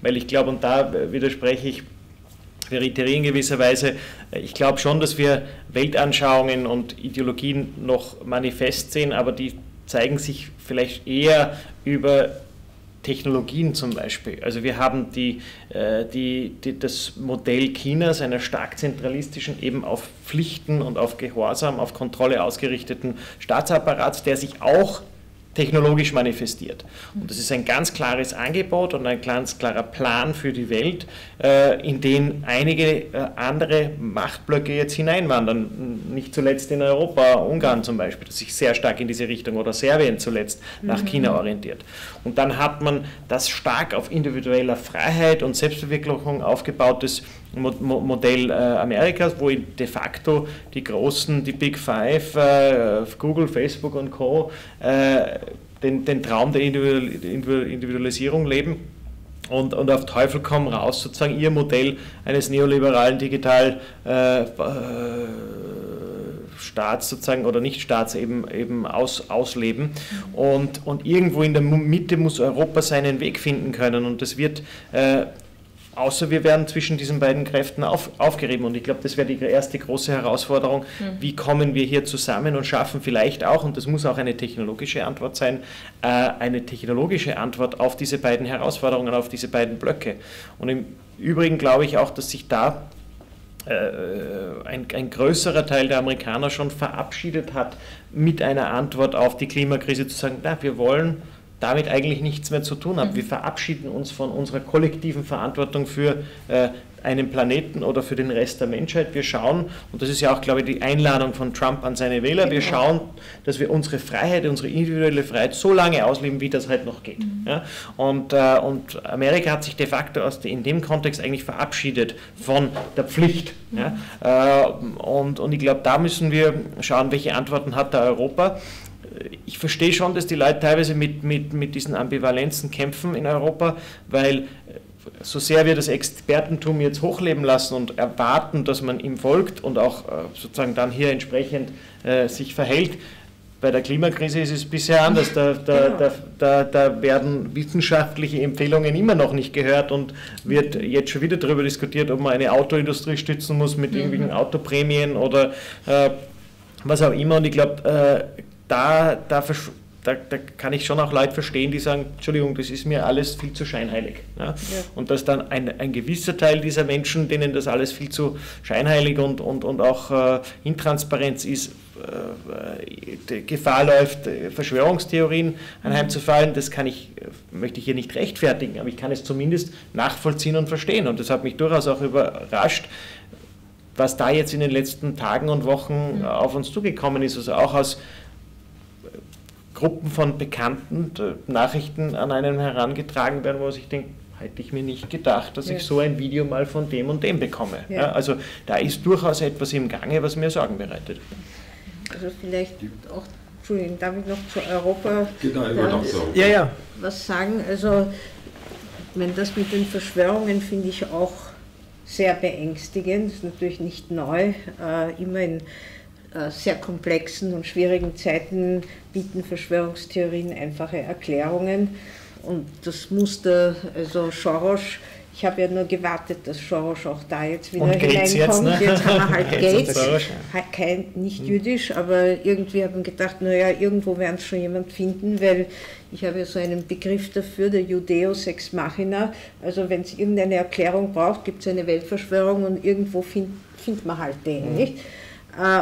Weil ich glaube, und da widerspreche ich Ferry Thierry in gewisser Weise, ich glaube schon, dass wir Weltanschauungen und Ideologien noch manifest sehen, aber die zeigen sich vielleicht eher über Technologien zum Beispiel. Also wir haben die, die, die, das Modell Chinas, einer stark zentralistischen, eben auf Pflichten und auf Gehorsam, auf Kontrolle ausgerichteten Staatsapparats, der sich auch technologisch manifestiert. Und das ist ein ganz klares Angebot und ein ganz klarer Plan für die Welt, in den einige andere Machtblöcke jetzt hineinwandern. Nicht zuletzt in Europa, Ungarn zum Beispiel, das sich sehr stark in diese Richtung, oder Serbien zuletzt nach mhm. China orientiert. Und dann hat man das stark auf individueller Freiheit und Selbstverwirklichung aufgebautes Modell Amerikas, wo de facto die großen, die Big Five, Google, Facebook und Co. den, den Traum der Individualisierung leben und, und auf Teufel komm raus sozusagen ihr Modell eines neoliberalen Digital äh, Staats sozusagen oder Nichtstaats eben, eben aus, ausleben und, und irgendwo in der Mitte muss Europa seinen Weg finden können und das wird äh, außer wir werden zwischen diesen beiden Kräften auf, aufgerieben. Und ich glaube, das wäre die erste große Herausforderung. Mhm. Wie kommen wir hier zusammen und schaffen vielleicht auch, und das muss auch eine technologische Antwort sein, äh, eine technologische Antwort auf diese beiden Herausforderungen, auf diese beiden Blöcke. Und im Übrigen glaube ich auch, dass sich da äh, ein, ein größerer Teil der Amerikaner schon verabschiedet hat, mit einer Antwort auf die Klimakrise zu sagen, na, wir wollen damit eigentlich nichts mehr zu tun haben. Wir verabschieden uns von unserer kollektiven Verantwortung für äh, einen Planeten oder für den Rest der Menschheit. Wir schauen, und das ist ja auch, glaube ich, die Einladung von Trump an seine Wähler, genau. Wir schauen, dass wir unsere Freiheit, unsere individuelle Freiheit so lange ausleben, wie das halt noch geht. Mhm. Ja? Und, äh, und Amerika hat sich de facto aus de, in dem Kontext eigentlich verabschiedet von der Pflicht. Mhm. Ja? Äh, und, und ich glaube, da müssen wir schauen, welche Antworten hat da Europa. Ich verstehe schon, dass die Leute teilweise mit, mit, mit diesen Ambivalenzen kämpfen in Europa, weil so sehr wir das Expertentum jetzt hochleben lassen und erwarten, dass man ihm folgt und auch sozusagen dann hier entsprechend äh, sich verhält, bei der Klimakrise ist es bisher anders, da, da, genau. da, da, da werden wissenschaftliche Empfehlungen immer noch nicht gehört und wird jetzt schon wieder darüber diskutiert, ob man eine Autoindustrie stützen muss mit mhm. irgendwelchen Autoprämien oder äh, was auch immer. Und ich glaube, äh, Da, da, da, da kann ich schon auch Leute verstehen, die sagen, Entschuldigung, das ist mir alles viel zu scheinheilig. Ne? Ja. Und dass dann ein, ein gewisser Teil dieser Menschen, denen das alles viel zu scheinheilig und, und, und auch äh, Intransparenz ist, äh, die Gefahr läuft, Verschwörungstheorien anheimzufallen, das kann ich, möchte ich hier nicht rechtfertigen, aber ich kann es zumindest nachvollziehen und verstehen. Und das hat mich durchaus auch überrascht, was da jetzt in den letzten Tagen und Wochen ja. auf uns zugekommen ist, also auch aus Gruppen von Bekannten Nachrichten an einen herangetragen werden, wo ich denke, hätte ich mir nicht gedacht, dass ja. ich so ein Video mal von dem und dem bekomme. Ja. Ja, also da ist durchaus etwas im Gange, was mir Sorgen bereitet. Also vielleicht auch Entschuldigung, darf ich noch zu Europa genau, da, ja, ja. was sagen? Also, wenn das mit den Verschwörungen finde ich auch sehr beängstigend, ist natürlich nicht neu, äh, immer in äh, sehr komplexen und schwierigen Zeiten bieten Verschwörungstheorien einfache Erklärungen und das Muster, also Soros, ich habe ja nur gewartet, dass Soros auch da jetzt wieder hineinkommt. Jetzt, ne? Jetzt haben wir halt Gates, kein, nicht jüdisch, aber irgendwie haben wir gedacht, naja, irgendwo werden es schon jemand finden, weil ich habe ja so einen Begriff dafür, der Judeus ex machina, also wenn es irgendeine Erklärung braucht, gibt es eine Weltverschwörung und irgendwo findet find man halt den, mhm. nicht?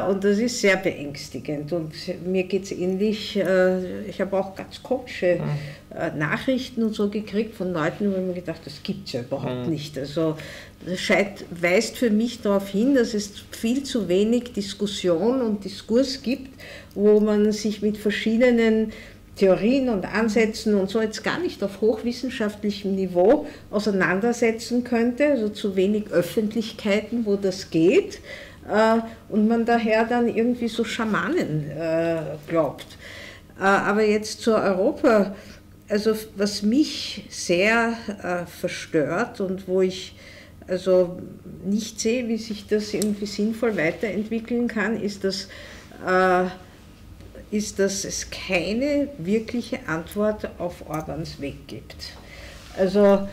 Und das ist sehr beängstigend und mir geht es ähnlich, ich habe auch ganz komische Nachrichten und so gekriegt von Leuten, wo ich mir gedacht habe, das gibt es ja überhaupt mhm. nicht. Also das scheint, weist für mich darauf hin, dass es viel zu wenig Diskussion und Diskurs gibt, wo man sich mit verschiedenen Theorien und Ansätzen und so jetzt gar nicht auf hochwissenschaftlichem Niveau auseinandersetzen könnte, also zu wenig Öffentlichkeiten, wo das geht. Und man daher dann irgendwie so Schamanen äh, glaubt. Äh, aber jetzt zu Europa, also was mich sehr äh, verstört und wo ich also nicht sehe, wie sich das irgendwie sinnvoll weiterentwickeln kann, ist, dass, äh, ist, dass es keine wirkliche Antwort auf Orbáns Weg gibt. Also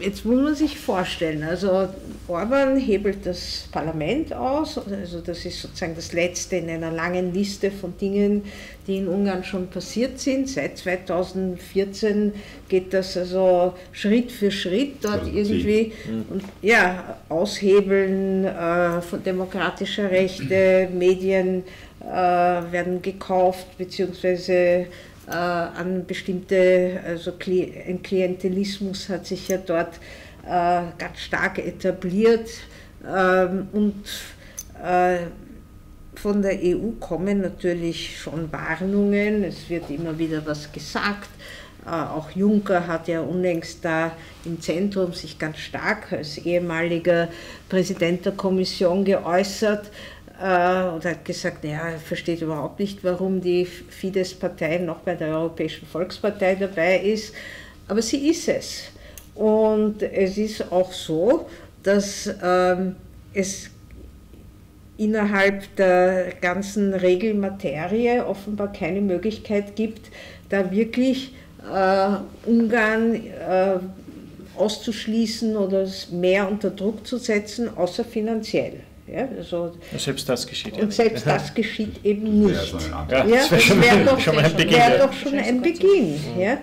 jetzt muss man sich vorstellen, also Orbán hebelt das Parlament aus, also das ist sozusagen das Letzte in einer langen Liste von Dingen, die in Ungarn schon passiert sind. Seit zweitausendvierzehn geht das also Schritt für Schritt dort irgendwie und, ja, aushebeln äh, von demokratischer Rechte, Medien äh, werden gekauft bzw. an bestimmte, also ein Klientelismus hat sich ja dort äh, ganz stark etabliert ähm, und äh, von der E U kommen natürlich schon Warnungen, es wird immer wieder was gesagt, äh, auch Juncker hat ja unlängst da im Zentrum sich ganz stark als ehemaliger Präsident der Kommission geäußert, und hat gesagt, naja, er versteht überhaupt nicht, warum die Fidesz-Partei noch bei der Europäischen Volkspartei dabei ist, aber sie ist es. Und es ist auch so, dass ähm, es innerhalb der ganzen Regelmaterie offenbar keine Möglichkeit gibt, da wirklich äh, Ungarn äh, auszuschließen oder es mehr unter Druck zu setzen, außer finanziell. Ja, also selbst das geschieht und ja selbst nicht. das geschieht eben nicht. Ja, das wäre schon, wär doch, schon mal ein Beginn. Wäre doch schon ein Beginn ja.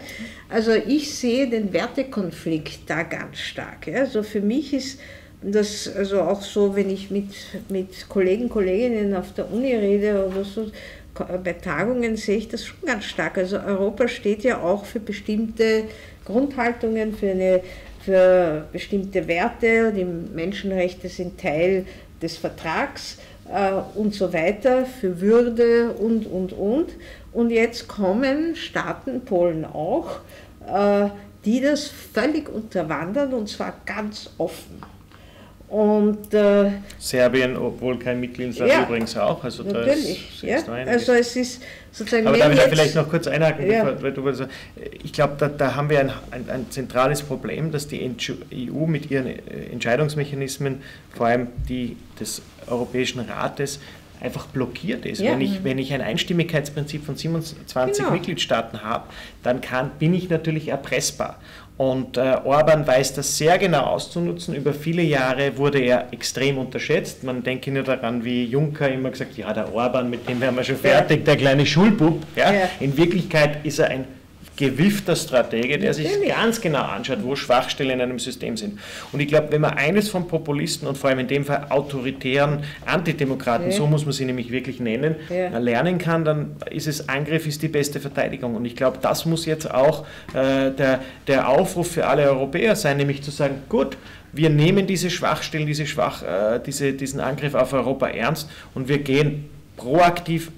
Also ich sehe den Wertekonflikt da ganz stark. Ja. Also für mich ist das also auch so, wenn ich mit, mit Kollegen, Kolleginnen auf der Uni rede oder so, bei Tagungen sehe ich das schon ganz stark. Also Europa steht ja auch für bestimmte Grundhaltungen, für, eine, für bestimmte Werte, die Menschenrechte sind Teil des Vertrags äh, und so weiter, für Würde und, und, und. Und jetzt kommen Staaten, Polen auch, äh, die das völlig unterwandern und zwar ganz offen. Und, äh, Serbien, obwohl kein Mitgliedsland ja, übrigens auch. Also natürlich, da ist, ja. also es ist sozusagen... Aber da will ich vielleicht noch kurz einhaken. Ja. Bevor, weil du, ich glaube, da, da haben wir ein, ein, ein zentrales Problem, dass die E U mit ihren Entscheidungsmechanismen, vor allem die des Europäischen Rates, einfach blockiert ist. Ja. Wenn ich, wenn ich ein Einstimmigkeitsprinzip von siebenundzwanzig genau. Mitgliedstaaten habe, dann kann, bin ich natürlich erpressbar. Und äh, Orbán weiß das sehr genau auszunutzen. Über viele Jahre wurde er extrem unterschätzt. Man denke nur daran, wie Juncker immer gesagt hat, ja, der Orbán, mit dem wären wir schon fertig, ja. der kleine Schulbub. Ja. Ja. In Wirklichkeit ist er ein gewiffter Stratege, der sich ganz genau anschaut, wo Schwachstellen in einem System sind. Und ich glaube, wenn man eines von Populisten und vor allem in dem Fall autoritären Antidemokraten, okay. so muss man sie nämlich wirklich nennen, ja. lernen kann, dann ist es, Angriff ist die beste Verteidigung. Und ich glaube, das muss jetzt auch äh, der, der Aufruf für alle Europäer sein, nämlich zu sagen, gut, wir nehmen diese Schwachstellen, diese Schwach, äh, diese, diesen Angriff auf Europa ernst und wir gehen proaktiv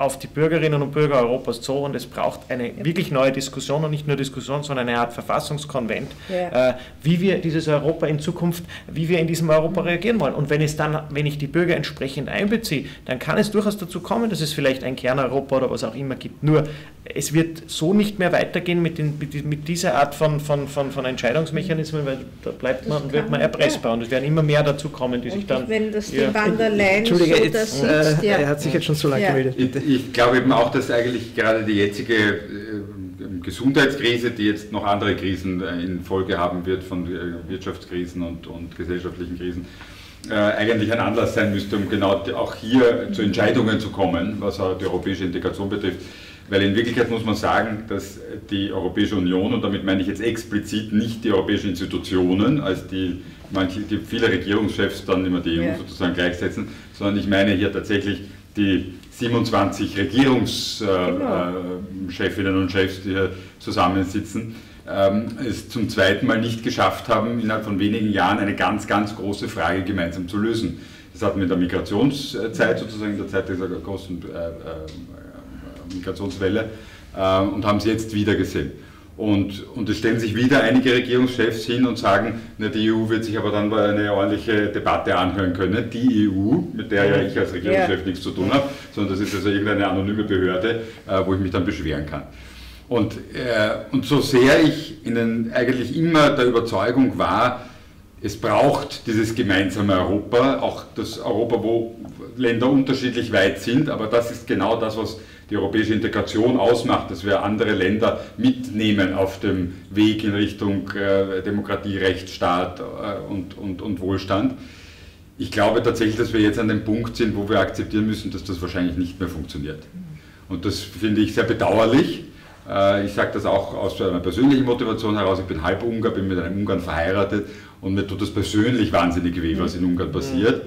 auf die Bürgerinnen und Bürger Europas zu, und es braucht eine wirklich neue Diskussion, und nicht nur Diskussion, sondern eine Art Verfassungskonvent, yeah. äh, wie wir dieses Europa in Zukunft, wie wir in diesem Europa reagieren wollen. Und wenn es dann, wenn ich die Bürger entsprechend einbeziehe, dann kann es durchaus dazu kommen, dass es vielleicht ein Kerneuropa oder was auch immer gibt. Nur es wird so nicht mehr weitergehen mit, den, mit dieser Art von, von, von, von Entscheidungsmechanismen, weil da bleibt man und wird man erpressbar, ja. Und es werden immer mehr dazu kommen, die und sich dann... wenn das ja. die Wanderlein Entschuldige, so, jetzt, äh, er hat sich jetzt schon zu lange ja. gemeldet. Ich, ich glaube eben auch, dass eigentlich gerade die jetzige äh, Gesundheitskrise, die jetzt noch andere Krisen äh, in Folge haben wird, von äh, Wirtschaftskrisen und, und gesellschaftlichen Krisen, äh, eigentlich ein Anlass sein müsste, um genau auch hier zu Entscheidungen zu kommen, was auch die europäische Integration betrifft. Weil in Wirklichkeit muss man sagen, dass die Europäische Union, und damit meine ich jetzt explizit nicht die europäischen Institutionen, als die, manche, die viele Regierungschefs dann immer die E U sozusagen gleichsetzen, sondern ich meine hier tatsächlich die siebenundzwanzig Regierungschefinnen und Chefs, die hier zusammensitzen, es zum zweiten Mal nicht geschafft haben, innerhalb von wenigen Jahren eine ganz, ganz große Frage gemeinsam zu lösen. Das hatten wir in der Migrationszeit sozusagen, in der Zeit dieser großen Migrationswelle, äh, und haben es jetzt wieder gesehen. Und, und es stellen sich wieder einige Regierungschefs hin und sagen, na, die E U wird sich aber dann eine ordentliche Debatte anhören können. Die E U, mit der ja ich als Regierungschef ja. nichts zu tun habe, sondern das ist also irgendeine anonyme Behörde, äh, wo ich mich dann beschweren kann. Und, äh, und so sehr ich in den, eigentlich immer der Überzeugung war, es braucht dieses gemeinsame Europa, auch das Europa, wo Länder unterschiedlich weit sind, aber das ist genau das, was die europäische Integration ausmacht, dass wir andere Länder mitnehmen auf dem Weg in Richtung äh, Demokratie, Rechtsstaat äh, und, und, und Wohlstand. Ich glaube tatsächlich, dass wir jetzt an dem Punkt sind, wo wir akzeptieren müssen, dass das wahrscheinlich nicht mehr funktioniert. Und das finde ich sehr bedauerlich. Äh, ich sage das auch aus meiner persönlichen Motivation heraus. Ich bin halb Ungar, bin mit einem Ungarn verheiratet. Und mir tut das persönlich wahnsinnig weh, was in Ungarn passiert.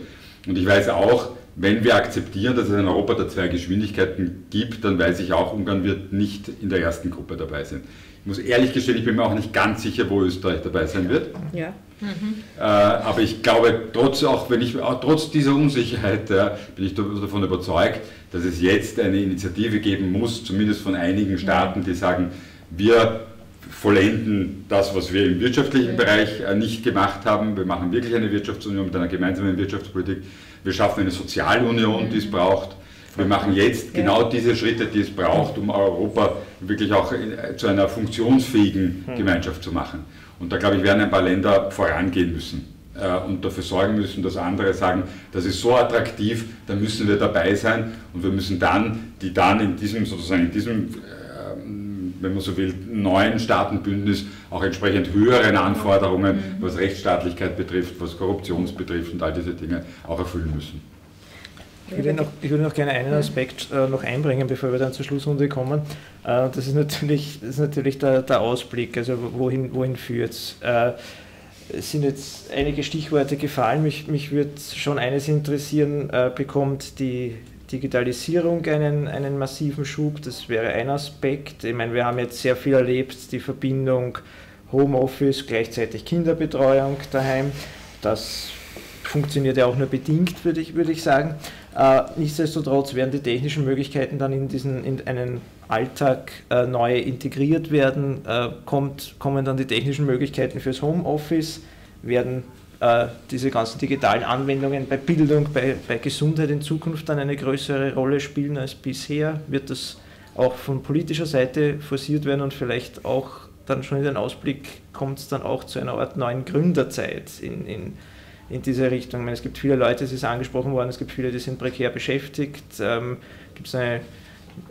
Und ich weiß auch, wenn wir akzeptieren, dass es in Europa der zwei Geschwindigkeiten gibt, dann weiß ich auch, Ungarn wird nicht in der ersten Gruppe dabei sein. Ich muss ehrlich gestehen, ich bin mir auch nicht ganz sicher, wo Österreich dabei sein wird. Ja. Mhm. Äh, aber ich glaube, trotz, auch wenn ich, auch trotz dieser Unsicherheit äh, bin ich davon überzeugt, dass es jetzt eine Initiative geben muss, zumindest von einigen Staaten, die sagen, wir vollenden das, was wir im wirtschaftlichen Bereich nicht gemacht haben. Wir machen wirklich eine Wirtschaftsunion mit einer gemeinsamen Wirtschaftspolitik. Wir schaffen eine Sozialunion, die es braucht. Wir machen jetzt genau diese Schritte, die es braucht, um Europa wirklich auch zu einer funktionsfähigen Gemeinschaft zu machen. Und da, glaube ich, werden ein paar Länder vorangehen müssen und dafür sorgen müssen, dass andere sagen, das ist so attraktiv, da müssen wir dabei sein, und wir müssen dann, die dann in diesem, sozusagen in diesem, wenn man so will, neuen Staatenbündnis auch entsprechend höheren Anforderungen, was Rechtsstaatlichkeit betrifft, was Korruption betrifft und all diese Dinge auch erfüllen müssen. Ich würde noch, ich würde noch gerne einen Aspekt äh, noch einbringen, bevor wir dann zur Schlussrunde kommen. Äh, das ist natürlich, das ist natürlich der, der Ausblick, also wohin, wohin führt es? Äh, Es sind jetzt einige Stichworte gefallen. Mich, mich würde schon eines interessieren, äh, bekommt die Digitalisierung einen, einen massiven Schub, das wäre ein Aspekt. Ich meine, wir haben jetzt sehr viel erlebt, die Verbindung Homeoffice, gleichzeitig Kinderbetreuung daheim. Das funktioniert ja auch nur bedingt, würde ich, würde ich sagen. Äh, nichtsdestotrotz werden die technischen Möglichkeiten dann in, diesen, in einen Alltag äh, neu integriert werden. Äh, kommt, kommen dann die technischen Möglichkeiten fürs Homeoffice, werden diese ganzen digitalen Anwendungen bei Bildung, bei, bei Gesundheit in Zukunft dann eine größere Rolle spielen als bisher? Wird das auch von politischer Seite forciert werden, und vielleicht auch dann schon in den Ausblick kommt es dann auch zu einer Art neuen Gründerzeit in, in, in diese Richtung? Ich meine, es gibt viele Leute, es ist angesprochen worden, es gibt viele, die sind prekär beschäftigt. Ähm, gibt es eine,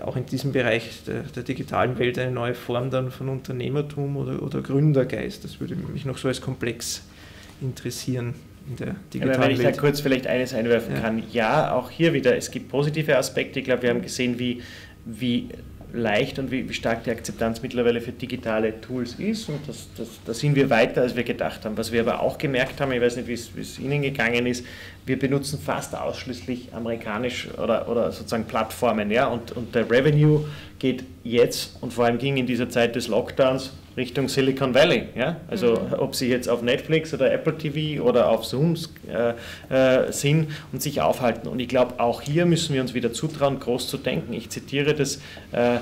auch in diesem Bereich der, der digitalen Welt, eine neue Form dann von Unternehmertum oder, oder Gründergeist? Das würde mich noch so als komplex interessieren in der digitalen Welt. Wenn ich da kurz vielleicht eines einwerfen ja. kann, ja, auch hier wieder, es gibt positive Aspekte. Ich glaube, wir haben gesehen, wie, wie leicht und wie, wie stark die Akzeptanz mittlerweile für digitale Tools ist, und das, das, da sind wir weiter, als wir gedacht haben. Was wir aber auch gemerkt haben, ich weiß nicht, wie es Ihnen gegangen ist, wir benutzen fast ausschließlich amerikanisch oder, oder sozusagen Plattformen, ja, und, und der Revenue geht jetzt, und vor allem ging in dieser Zeit des Lockdowns, Richtung Silicon Valley. Ja? Also mhm. ob sie jetzt auf Netflix oder Apple T V oder auf Zooms äh, äh, sind und sich aufhalten. Und ich glaube, auch hier müssen wir uns wieder zutrauen, groß zu denken. Ich zitiere das, äh,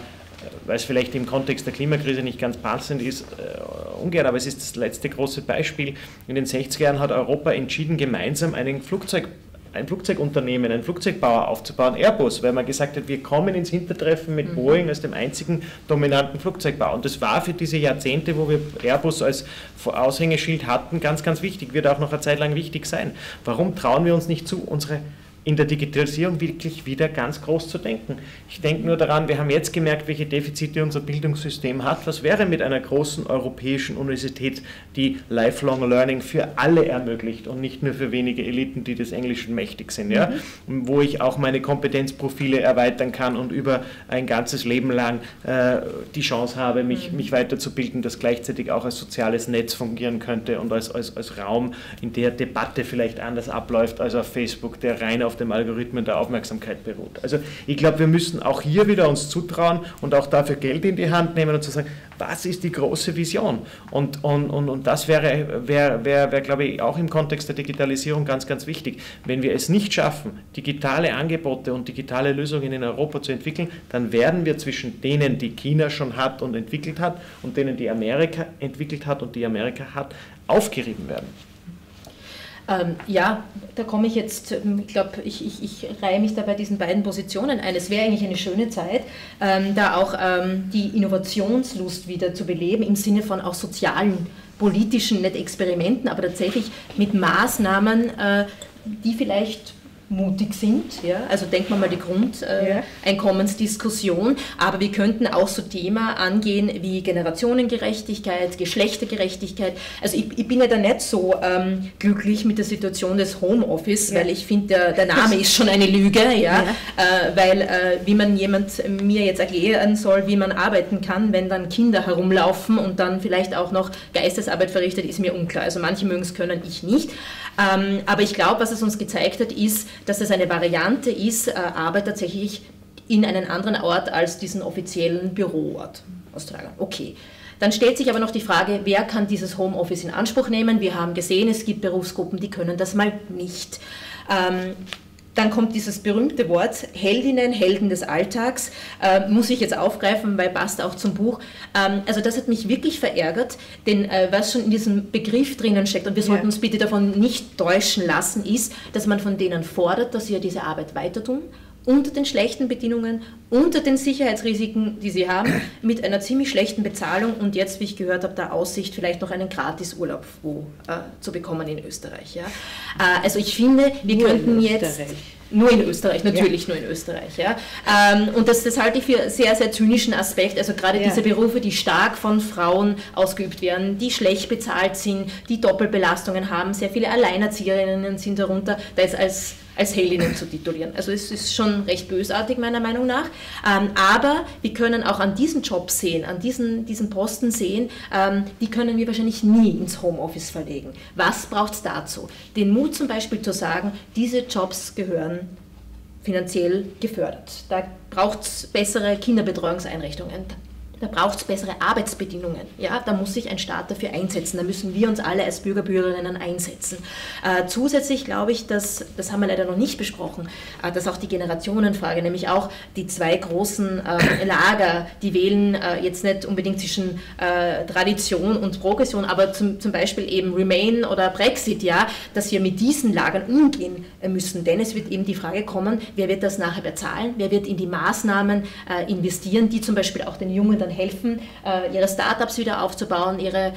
weil es vielleicht im Kontext der Klimakrise nicht ganz passend ist, äh, ungern, aber es ist das letzte große Beispiel. In den sechziger Jahren hat Europa entschieden, gemeinsam einen Flugzeug ein Flugzeugunternehmen, einen Flugzeugbauer aufzubauen, Airbus, weil man gesagt hat, wir kommen ins Hintertreffen mit mhm. Boeing als dem einzigen dominanten Flugzeugbauer. Und das war für diese Jahrzehnte, wo wir Airbus als Aushängeschild hatten, ganz, ganz wichtig, wird auch noch eine Zeit lang wichtig sein. Warum trauen wir uns nicht zu, unsere in der Digitalisierung wirklich wieder ganz groß zu denken? Ich denke nur daran, wir haben jetzt gemerkt, welche Defizite unser Bildungssystem hat. Was wäre mit einer großen europäischen Universität, die Lifelong Learning für alle ermöglicht und nicht nur für wenige Eliten, die des Englischen mächtig sind, ja? Mhm. Wo ich auch meine Kompetenzprofile erweitern kann und über ein ganzes Leben lang äh, die Chance habe, mich, mhm. mich weiterzubilden, das gleichzeitig auch als soziales Netz fungieren könnte und als, als, als Raum, in der Debatte vielleicht anders abläuft als auf Facebook, der rein auf auf dem Algorithmen der Aufmerksamkeit beruht. Also ich glaube, wir müssen auch hier wieder uns zutrauen und auch dafür Geld in die Hand nehmen und zu sagen, was ist die große Vision? Und, und, und, und das wäre, wäre, wäre, wäre, glaube ich, auch im Kontext der Digitalisierung ganz, ganz wichtig. Wenn wir es nicht schaffen, digitale Angebote und digitale Lösungen in Europa zu entwickeln, dann werden wir zwischen denen, die China schon hat und entwickelt hat, und denen, die Amerika entwickelt hat und die Amerika hat, aufgerieben werden. Ja, da komme ich jetzt, ich glaube, ich, ich, ich reihe mich da bei diesen beiden Positionen ein. Es wäre eigentlich eine schöne Zeit, ähm, da auch ähm, die Innovationslust wieder zu beleben, im Sinne von auch sozialen, politischen, nicht Experimenten, aber tatsächlich mit Maßnahmen, äh, die vielleicht mutig sind, ja? Also denkt man mal die Grundeinkommensdiskussion, äh, ja. aber wir könnten auch so Themen angehen wie Generationengerechtigkeit, Geschlechtergerechtigkeit. Also ich, ich bin ja da nicht so ähm, glücklich mit der Situation des Homeoffice, ja. weil ich finde, der, der Name ist schon eine Lüge, ja? Ja. Äh, weil äh, wie man jemand mir jetzt erklären soll, wie man arbeiten kann, wenn dann Kinder herumlaufen und dann vielleicht auch noch Geistesarbeit verrichtet, ist mir unklar. Also manche mögen es können, ich nicht. Ähm, aber ich glaube, was es uns gezeigt hat, ist, dass es eine Variante ist, Arbeit tatsächlich in einen anderen Ort als diesen offiziellen Büroort austragen. Okay. Dann stellt sich aber noch die Frage, wer kann dieses Homeoffice in Anspruch nehmen? Wir haben gesehen, es gibt Berufsgruppen, die können das mal nicht. Ähm, dann kommt dieses berühmte Wort, Heldinnen, Helden des Alltags, äh, muss ich jetzt aufgreifen, weil passt auch zum Buch. Ähm, also das hat mich wirklich verärgert, denn äh, was schon in diesem Begriff drinnen steckt, und wir sollten ja. uns bitte davon nicht täuschen lassen, ist, dass man von denen fordert, dass sie ja diese Arbeit weiter tun, unter den schlechten Bedingungen, unter den Sicherheitsrisiken, die sie haben, mit einer ziemlich schlechten Bezahlung und jetzt, wie ich gehört habe, der Aussicht, vielleicht noch einen Gratisurlaub wo, äh, zu bekommen in Österreich. Ja? Äh, also ich finde, wir nur könnten jetzt... Nur in Österreich, natürlich ja. nur in Österreich. Ja. Ähm, und das, das halte ich für einen sehr, sehr zynischen Aspekt. Also gerade ja. diese Berufe, die stark von Frauen ausgeübt werden, die schlecht bezahlt sind, die Doppelbelastungen haben, sehr viele Alleinerzieherinnen sind darunter, da ist als, als Heldinnen zu titulieren. Also es ist schon recht bösartig meiner Meinung nach. Ähm, aber wir können auch an diesen Job sehen, an diesen, diesen Posten sehen, ähm, die können wir wahrscheinlich nie ins Homeoffice verlegen. Was braucht es dazu? Den Mut zum Beispiel zu sagen, diese Jobs gehören finanziell gefördert. Da braucht es bessere Kinderbetreuungseinrichtungen, da braucht es bessere Arbeitsbedingungen. Ja? Da muss sich ein Staat dafür einsetzen, da müssen wir uns alle als Bürger, Bürgerinnen einsetzen. Äh, zusätzlich glaube ich, dass, das haben wir leider noch nicht besprochen, äh, dass auch die Generationenfrage, nämlich auch die zwei großen äh, Lager, die wählen äh, jetzt nicht unbedingt zwischen äh, Tradition und Progression, aber zum, zum Beispiel eben Remain oder Brexit, ja, dass wir mit diesen Lagern umgehen müssen, denn es wird eben die Frage kommen, wer wird das nachher bezahlen, wer wird in die Maßnahmen äh, investieren, die zum Beispiel auch den Jungen dann helfen, ihre Startups wieder aufzubauen, ihre,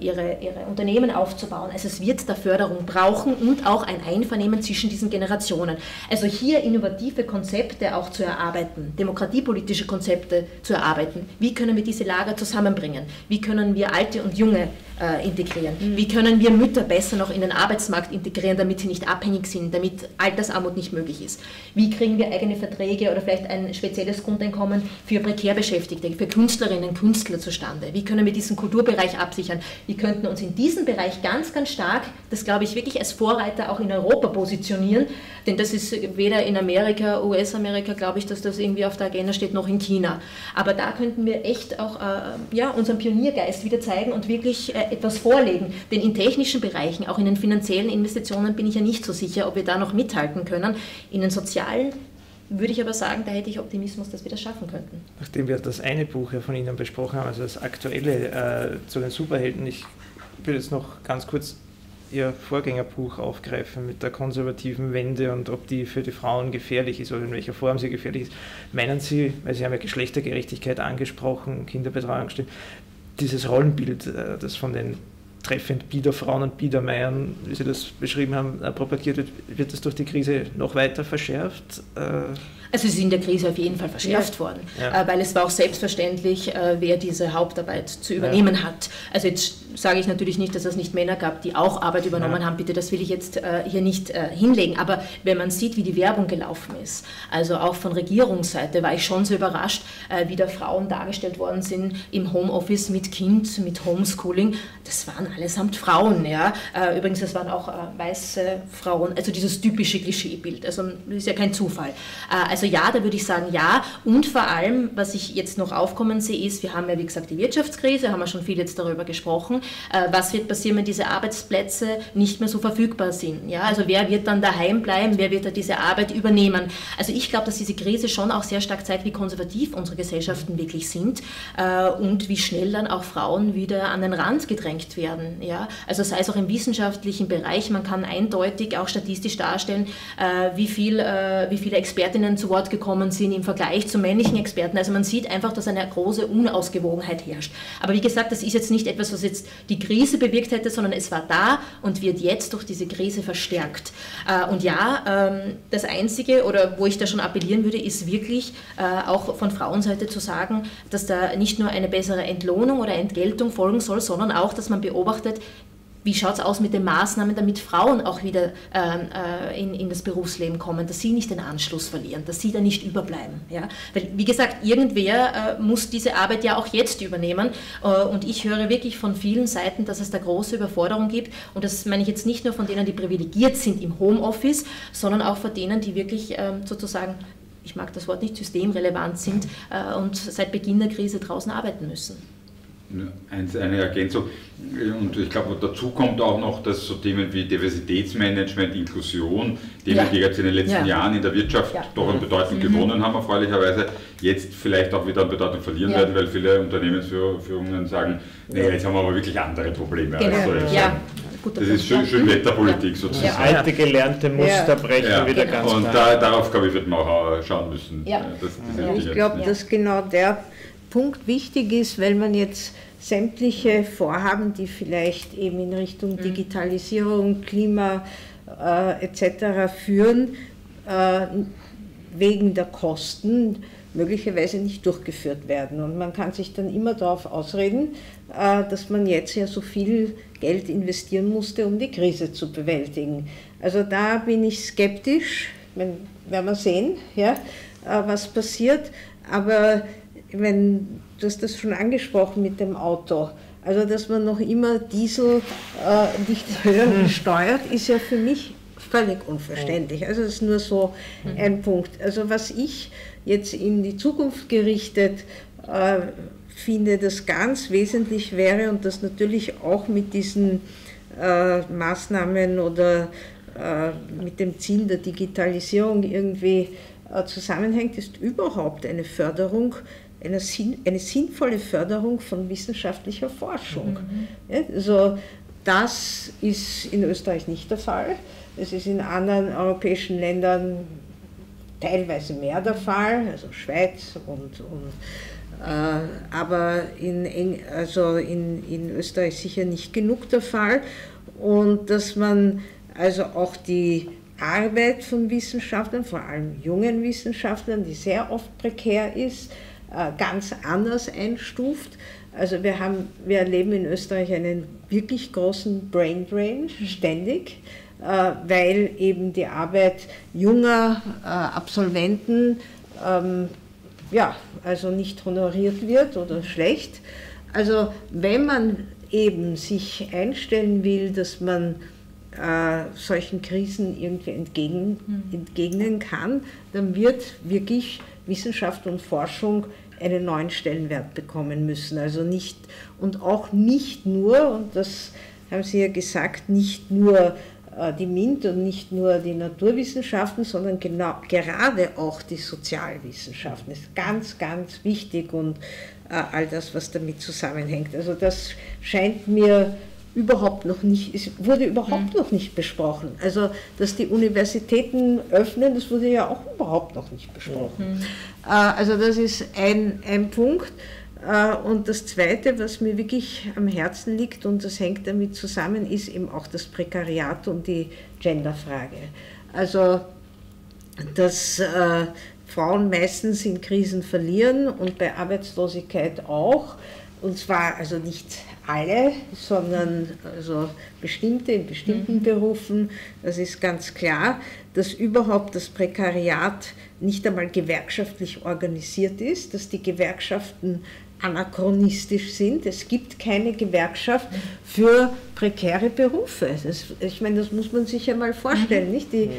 ihre, ihre Unternehmen aufzubauen. Also es wird da Förderung brauchen und auch ein Einvernehmen zwischen diesen Generationen. Also hier innovative Konzepte auch zu erarbeiten, demokratiepolitische Konzepte zu erarbeiten. Wie können wir diese Lager zusammenbringen? Wie können wir Alte und Junge äh, integrieren? Wie können wir Mütter besser noch in den Arbeitsmarkt integrieren, damit sie nicht abhängig sind, damit Altersarmut nicht möglich ist? Wie kriegen wir eigene Verträge oder vielleicht ein spezielles Grundeinkommen für prekär Beschäftigte, für Künstlerinnen und Künstler zustande? Wie können wir diesen Kulturbereich absichern? Wir könnten uns in diesem Bereich ganz, ganz stark, das glaube ich wirklich als Vorreiter auch in Europa positionieren, denn das ist weder in Amerika, U S-Amerika, glaube ich, dass das irgendwie auf der Agenda steht, noch in China. Aber da könnten wir echt auch äh, ja, unseren Pioniergeist wieder zeigen und wirklich äh, etwas vorlegen. Denn in technischen Bereichen, auch in den finanziellen Investitionen, bin ich ja nicht so sicher, ob wir da noch mithalten können. In den sozialen würde ich aber sagen, da hätte ich Optimismus, dass wir das schaffen könnten. Nachdem wir das eine Buch ja von Ihnen besprochen haben, also das aktuelle äh, zu den Superhelden, ich will jetzt noch ganz kurz Ihr Vorgängerbuch aufgreifen mit der konservativen Wende und ob die für die Frauen gefährlich ist oder in welcher Form sie gefährlich ist. Meinen Sie, weil Sie haben ja Geschlechtergerechtigkeit angesprochen, Kinderbetreuung stimmt, dieses Rollenbild, äh, das von den treffend Biederfrauen und Biedermeiern, wie Sie das beschrieben haben, propagiert wird, wird das durch die Krise noch weiter verschärft? Äh also es ist in der Krise auf jeden Fall verschärft ja. worden, ja. Äh, weil es war auch selbstverständlich, äh, wer diese Hauptarbeit zu übernehmen ja. hat. Also jetzt sage ich natürlich nicht, dass es nicht Männer gab, die auch Arbeit übernommen ja. haben, bitte, das will ich jetzt äh, hier nicht äh, hinlegen, aber wenn man sieht, wie die Werbung gelaufen ist, also auch von Regierungsseite, war ich schon so überrascht, äh, wie da Frauen dargestellt worden sind im Homeoffice mit Kind, mit Homeschooling, das waren allesamt Frauen, ja. Übrigens, das waren auch weiße Frauen, also dieses typische Klischeebild, also das ist ja kein Zufall. Also ja, da würde ich sagen ja, und vor allem, was ich jetzt noch aufkommen sehe, ist, wir haben ja wie gesagt die Wirtschaftskrise, haben wir schon viel jetzt darüber gesprochen, was wird passieren, wenn diese Arbeitsplätze nicht mehr so verfügbar sind, ja, also wer wird dann daheim bleiben, wer wird da diese Arbeit übernehmen? Also ich glaube, dass diese Krise schon auch sehr stark zeigt, wie konservativ unsere Gesellschaften wirklich sind und wie schnell dann auch Frauen wieder an den Rand gedrängt werden. Ja, also sei es auch im wissenschaftlichen Bereich, man kann eindeutig auch statistisch darstellen, äh, wie, viel, äh, wie viele Expertinnen zu Wort gekommen sind im Vergleich zu männlichen Experten. Also man sieht einfach, dass eine große Unausgewogenheit herrscht. Aber wie gesagt, das ist jetzt nicht etwas, was jetzt die Krise bewirkt hätte, sondern es war da und wird jetzt durch diese Krise verstärkt. Äh, und ja, ähm, das Einzige, oder wo ich da schon appellieren würde, ist wirklich äh, auch von Frauenseite zu sagen, dass da nicht nur eine bessere Entlohnung oder Entgeltung folgen soll, sondern auch, dass man beobachtet, beobachtet, wie schaut es aus mit den Maßnahmen, damit Frauen auch wieder äh, in, in das Berufsleben kommen, dass sie nicht den Anschluss verlieren, dass sie da nicht überbleiben. Ja? Weil, wie gesagt, irgendwer äh, muss diese Arbeit ja auch jetzt übernehmen äh, und ich höre wirklich von vielen Seiten, dass es da große Überforderung gibt und das meine ich jetzt nicht nur von denen, die privilegiert sind im Homeoffice, sondern auch von denen, die wirklich äh, sozusagen, ich mag das Wort nicht, systemrelevant sind äh, und seit Beginn der Krise draußen arbeiten müssen. Eine Ergänzung, und ich glaube, dazu kommt auch noch, dass so Themen wie Diversitätsmanagement, Inklusion, Themen, ja. die jetzt in den letzten ja. Jahren in der Wirtschaft ja. doch an Bedeutung mhm. gewonnen haben, erfreulicherweise, jetzt vielleicht auch wieder an Bedeutung verlieren ja. werden, weil viele Unternehmensführungen sagen, naja, jetzt haben wir aber wirklich andere Probleme. Genau. Also, also, ja. Das ist schön, schön Wetterpolitik ja. sozusagen. Ja. Alte gelernte Muster ja. brechen ja. wieder genau. ganz Und da, darauf, glaube ich, wird man auch schauen müssen. Ja. Das, das ja. Ich glaube, ja. dass genau der Punkt wichtig ist, weil man jetzt sämtliche Vorhaben, die vielleicht eben in Richtung Digitalisierung, Klima äh, et cetera führen, äh, wegen der Kosten möglicherweise nicht durchgeführt werden. Und man kann sich dann immer darauf ausreden, äh, dass man jetzt ja so viel Geld investieren musste, um die Krise zu bewältigen. Also da bin ich skeptisch, wenn, werden wir sehen, ja, äh, was passiert, aber wenn, du hast das schon angesprochen mit dem Auto, also dass man noch immer Diesel äh, nicht höher besteuert, ist ja für mich völlig unverständlich. Also das ist nur so ein Punkt. Also was ich jetzt in die Zukunft gerichtet äh, finde, das ganz wesentlich wäre und das natürlich auch mit diesen äh, Maßnahmen oder äh, mit dem Ziel der Digitalisierung irgendwie äh, zusammenhängt, ist überhaupt eine Förderung, Eine, sinn, eine sinnvolle Förderung von wissenschaftlicher Forschung. Mhm. Also das ist in Österreich nicht der Fall. Es ist in anderen europäischen Ländern teilweise mehr der Fall, also Schweiz und, und äh, aber in, Eng, also in, in Österreich sicher nicht genug der Fall. Und dass man also auch die Arbeit von Wissenschaftlern, vor allem jungen Wissenschaftlern, die sehr oft prekär ist, ganz anders einstuft. Also wir, haben, wir erleben in Österreich einen wirklich großen Brain Drain ständig, weil eben die Arbeit junger Absolventen ja, also nicht honoriert wird oder schlecht. Also wenn man eben sich einstellen will, dass man äh, solchen Krisen irgendwie entgegen, mhm. entgegnen kann, dann wird wirklich Wissenschaft und Forschung einen neuen Stellenwert bekommen müssen. Also nicht, und auch nicht nur, und das haben Sie ja gesagt, nicht nur äh, die MINT und nicht nur die Naturwissenschaften, sondern genau, gerade auch die Sozialwissenschaften. Das ist ganz, ganz wichtig und äh, all das, was damit zusammenhängt. Also das scheint mir überhaupt noch nicht, es wurde überhaupt mhm. noch nicht besprochen. Also, dass die Universitäten öffnen, das wurde ja auch überhaupt noch nicht besprochen. Mhm. Äh, also das ist ein, ein Punkt. Äh, und das Zweite, was mir wirklich am Herzen liegt und das hängt damit zusammen, ist eben auch das Prekariat und die Genderfrage. Also, dass äh, Frauen meistens in Krisen verlieren und bei Arbeitslosigkeit auch. Und zwar also nicht alle, sondern also bestimmte in bestimmten mhm. Berufen, das ist ganz klar, dass überhaupt das Prekariat nicht einmal gewerkschaftlich organisiert ist, dass die Gewerkschaften anachronistisch sind. Es gibt keine Gewerkschaft für prekäre Berufe. Das, ich meine, das muss man sich ja mal vorstellen, mhm. nicht? Die,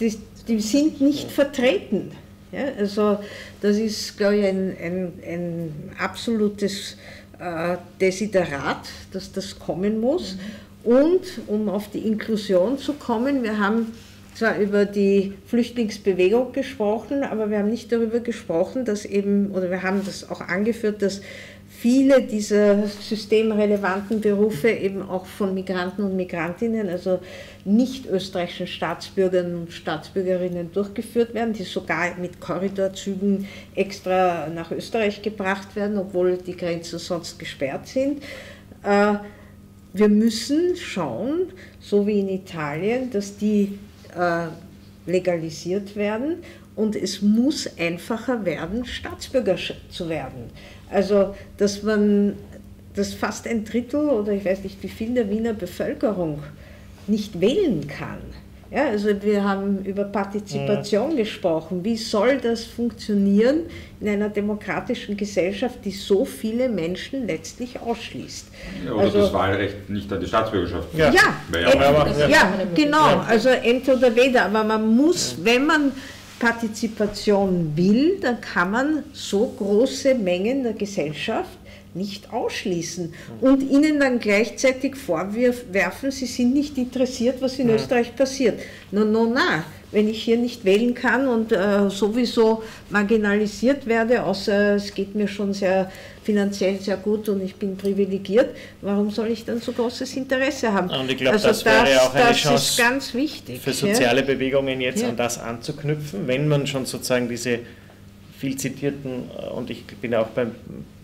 die, die sind nicht vertreten. Ja, also das ist, glaube ich, ein, ein, ein absolutes äh, Desiderat, dass das kommen muss. Mhm. Und um auf die Inklusion zu kommen, wir haben zwar über die Flüchtlingsbewegung gesprochen, aber wir haben nicht darüber gesprochen, dass eben, oder wir haben das auch angeführt, dass viele dieser systemrelevanten Berufe eben auch von Migranten und Migrantinnen, also nicht österreichischen Staatsbürgern und Staatsbürgerinnen durchgeführt werden, die sogar mit Korridorzügen extra nach Österreich gebracht werden, obwohl die Grenzen sonst gesperrt sind. Wir müssen schauen, so wie in Italien, dass die legalisiert werden und es muss einfacher werden, Staatsbürger zu werden. Also, dass man, dass fast ein Drittel oder ich weiß nicht wie viel der Wiener Bevölkerung nicht wählen kann. Ja, also wir haben über Partizipation ja. gesprochen. Wie soll das funktionieren in einer demokratischen Gesellschaft, die so viele Menschen letztlich ausschließt? Ja, oder also, das Wahlrecht nicht an die Staatsbürgerschaft. Ja, ja, ja, ja genau. Also entweder weder. Aber man muss, wenn man Partizipation will, dann kann man so große Mengen der Gesellschaft nicht ausschließen und ihnen dann gleichzeitig vorwerfen, sie sind nicht interessiert, was in ja. Österreich passiert. No, no, na, wenn ich hier nicht wählen kann und äh, sowieso marginalisiert werde, außer es geht mir schon sehr finanziell sehr gut und ich bin privilegiert, warum soll ich dann so großes Interesse haben? Und ich glaube, also das, das wäre auch eine das Chance ist ganz wichtig, für soziale ja? Bewegungen jetzt ja. an das anzuknüpfen, wenn man schon sozusagen diese viel zitierten, und ich bin auch beim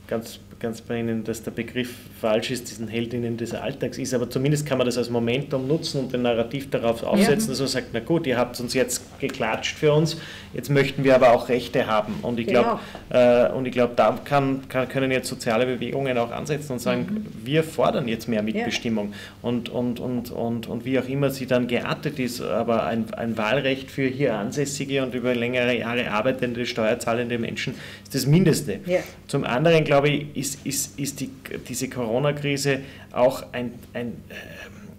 ganz ganz bei Ihnen, dass der Begriff falsch ist, diesen Heldinnen des Alltags ist, aber zumindest kann man das als Momentum nutzen und den Narrativ darauf aufsetzen, ja. dass man sagt, na gut, ihr habt uns jetzt geklatscht für uns, jetzt möchten wir aber auch Rechte haben. Und ich glaube, genau. äh, und ich glaube, da kann, kann, können jetzt soziale Bewegungen auch ansetzen und sagen, mhm. wir fordern jetzt mehr Mitbestimmung. Ja. Und, und, und, und, und wie auch immer sie dann geartet ist, aber ein, ein Wahlrecht für hier ansässige und über längere Jahre arbeitende, steuerzahlende Menschen ist das Mindeste. Ja. Zum anderen, glaube ich, ist Ist, ist die, diese Corona-Krise auch ein, ein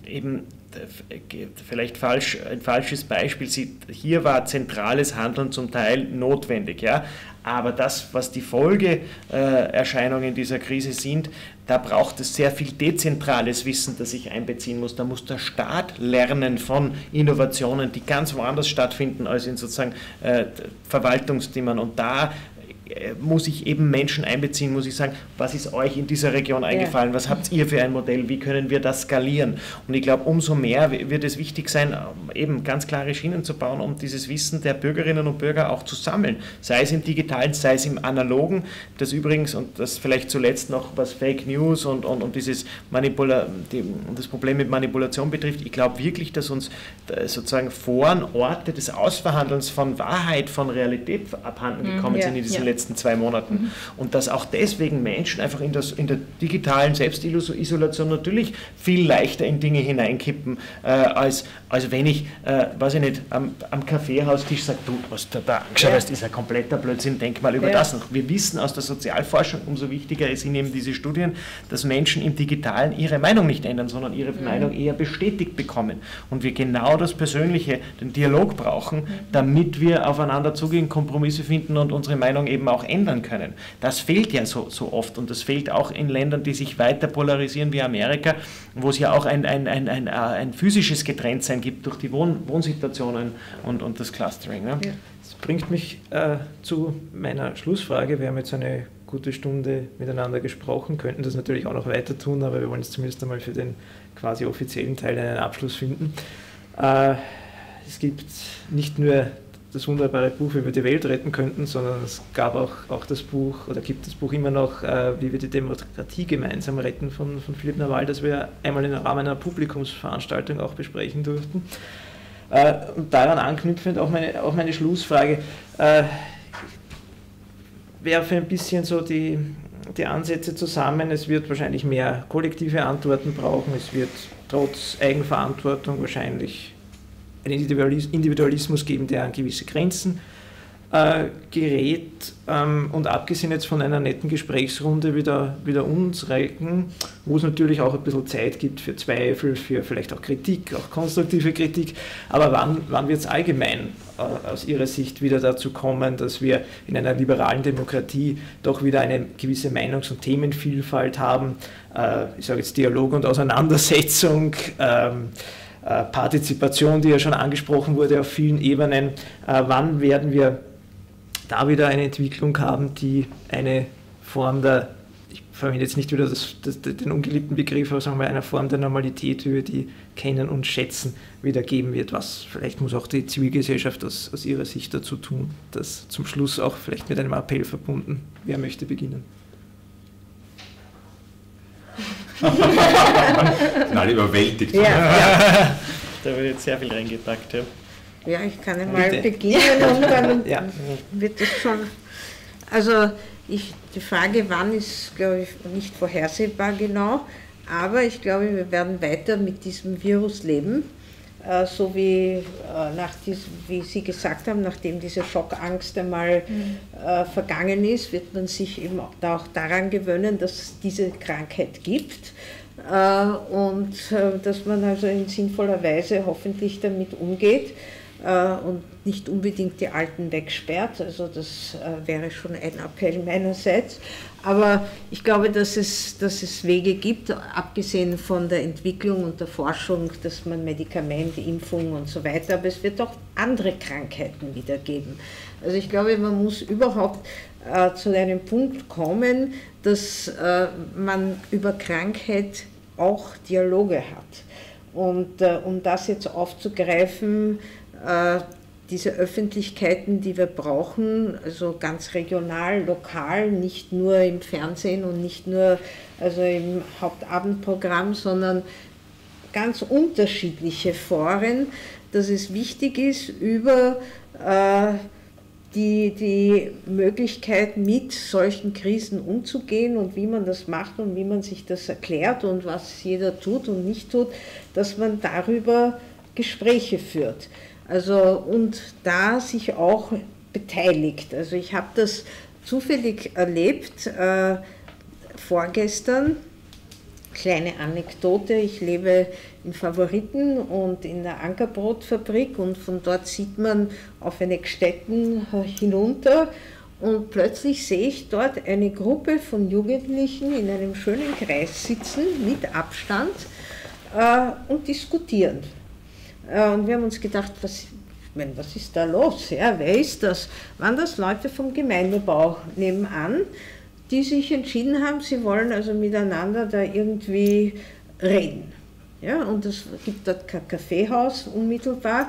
äh, eben vielleicht falsch, ein falsches Beispiel. Sie, hier war zentrales Handeln zum Teil notwendig, ja? Aber das, was die Folgeerscheinungen dieser Krise sind, da braucht es sehr viel dezentrales Wissen, das ich einbeziehen muss. Da muss der Staat lernen von Innovationen, die ganz woanders stattfinden als in sozusagen äh, Verwaltungsteamern. Und da muss ich eben Menschen einbeziehen, muss ich sagen, was ist euch in dieser Region eingefallen, was habt ihr für ein Modell, wie können wir das skalieren? Und ich glaube, umso mehr wird es wichtig sein, eben ganz klare Schienen zu bauen, um dieses Wissen der Bürgerinnen und Bürger auch zu sammeln, sei es im Digitalen, sei es im Analogen, das übrigens, und das vielleicht zuletzt noch, was Fake News und, und, und dieses Manipula die, das Problem mit Manipulation betrifft, ich glaube wirklich, dass uns sozusagen Foren, Orte des Ausverhandelns von Wahrheit, von Realität abhanden gekommen ja, sind in diesen ja. letzten letzten zwei Monaten. Mhm. Und dass auch deswegen Menschen einfach in, das, in der digitalen Selbstisolation natürlich viel leichter in Dinge hineinkippen, äh, als, als wenn ich, äh, weiß ich nicht, am, am Kaffeehaustisch sage, du, was du da angeschaut hast, ist ein kompletter Blödsinn, denk mal über ja. das noch. Wir wissen aus der Sozialforschung, umso wichtiger sind eben diese Studien, dass Menschen im Digitalen ihre Meinung nicht ändern, sondern ihre mhm. Meinung eher bestätigt bekommen. Und wir genau das Persönliche, den Dialog brauchen, damit wir aufeinander zugehen, Kompromisse finden und unsere Meinung eben auch ändern können. Das fehlt ja so, so oft und das fehlt auch in Ländern, die sich weiter polarisieren wie Amerika, wo es ja auch ein, ein, ein, ein, ein physisches Getrenntsein gibt durch die Wohn Wohnsituationen und, und das Clustering. Ne? Ja. Das bringt mich äh, zu meiner Schlussfrage. Wir haben jetzt eine gute Stunde miteinander gesprochen, könnten das natürlich auch noch weiter tun, aber wir wollen jetzt zumindest einmal für den quasi offiziellen Teil einen Abschluss finden. Äh, es gibt nicht nur das wunderbare Buch, wie wir die Welt retten könnten, sondern es gab auch, auch das Buch, oder gibt das Buch immer noch, äh, wie wir die Demokratie gemeinsam retten, von, von Philippe Narval, das wir einmal im Rahmen einer Publikumsveranstaltung auch besprechen durften. Äh, und daran anknüpfend auch meine, auch meine Schlussfrage. Äh, werfe ein bisschen so die, die Ansätze zusammen. Es wird wahrscheinlich mehr kollektive Antworten brauchen. Es wird trotz Eigenverantwortung wahrscheinlich einen Individualismus geben, der an gewisse Grenzen äh, gerät. Ähm, und abgesehen jetzt von einer netten Gesprächsrunde wieder, wieder uns reichen, wo es natürlich auch ein bisschen Zeit gibt für Zweifel, für vielleicht auch Kritik, auch konstruktive Kritik. Aber wann, wann wird es allgemein aus Ihrer Sicht wieder dazu kommen, dass wir in einer liberalen Demokratie doch wieder eine gewisse Meinungs- und Themenvielfalt haben, äh, ich sage jetzt Dialog und Auseinandersetzung, ähm, äh, Partizipation, die ja schon angesprochen wurde auf vielen Ebenen. Äh, wann werden wir da wieder eine Entwicklung haben, die eine Form der, ich verwende jetzt nicht wieder das, das, den ungeliebten Begriff, aber sagen wir einer Form der Normalität, über die kennen und schätzen, wieder geben wird. Was vielleicht muss auch die Zivilgesellschaft aus, aus ihrer Sicht dazu tun, das zum Schluss auch vielleicht mit einem Appell verbunden. Wer möchte beginnen? Nein, überwältigt. Ja, ja. Da wird jetzt sehr viel reingepackt. Ja, ja ich kann mal Bitte. beginnen und dann ja. wird es schon... Also Ich, die Frage, wann, ist, glaube ich, nicht vorhersehbar genau, aber ich glaube, wir werden weiter mit diesem Virus leben, äh, so wie, äh, nach diesem, wie Sie gesagt haben, nachdem diese Schockangst einmal mhm. äh, vergangen ist, wird man sich eben auch, auch daran gewöhnen, dass es diese Krankheit gibt äh, und äh, dass man also in sinnvoller Weise hoffentlich damit umgeht. Und nicht unbedingt die Alten wegsperrt, also das wäre schon ein Appell meinerseits. Aber ich glaube, dass es, dass es Wege gibt, abgesehen von der Entwicklung und der Forschung, dass man Medikamente, Impfungen und so weiter, aber es wird auch andere Krankheiten wieder geben. Also ich glaube, man muss überhaupt äh, zu einem Punkt kommen, dass äh, man über Krankheit auch Dialoge hat. Und äh, um das jetzt aufzugreifen, diese Öffentlichkeiten, die wir brauchen, also ganz regional, lokal, nicht nur im Fernsehen und nicht nur also im Hauptabendprogramm, sondern ganz unterschiedliche Foren, dass es wichtig ist, über äh, die, die Möglichkeit, mit solchen Krisen umzugehen und wie man das macht und wie man sich das erklärt und was jeder tut und nicht tut, dass man darüber Gespräche führt. Also, und da sich auch beteiligt. Also ich habe das zufällig erlebt, äh, vorgestern, kleine Anekdote, ich lebe in Favoriten und in der Ankerbrotfabrik und von dort sieht man auf Enegstetten hinunter und plötzlich sehe ich dort eine Gruppe von Jugendlichen in einem schönen Kreis sitzen, mit Abstand äh, und diskutieren. Und wir haben uns gedacht, was, was ist da los? Ja, wer ist das? Waren das Leute vom Gemeindebau nebenan, die sich entschieden haben, sie wollen also miteinander da irgendwie reden. Ja, und es gibt dort kein Kaffeehaus unmittelbar.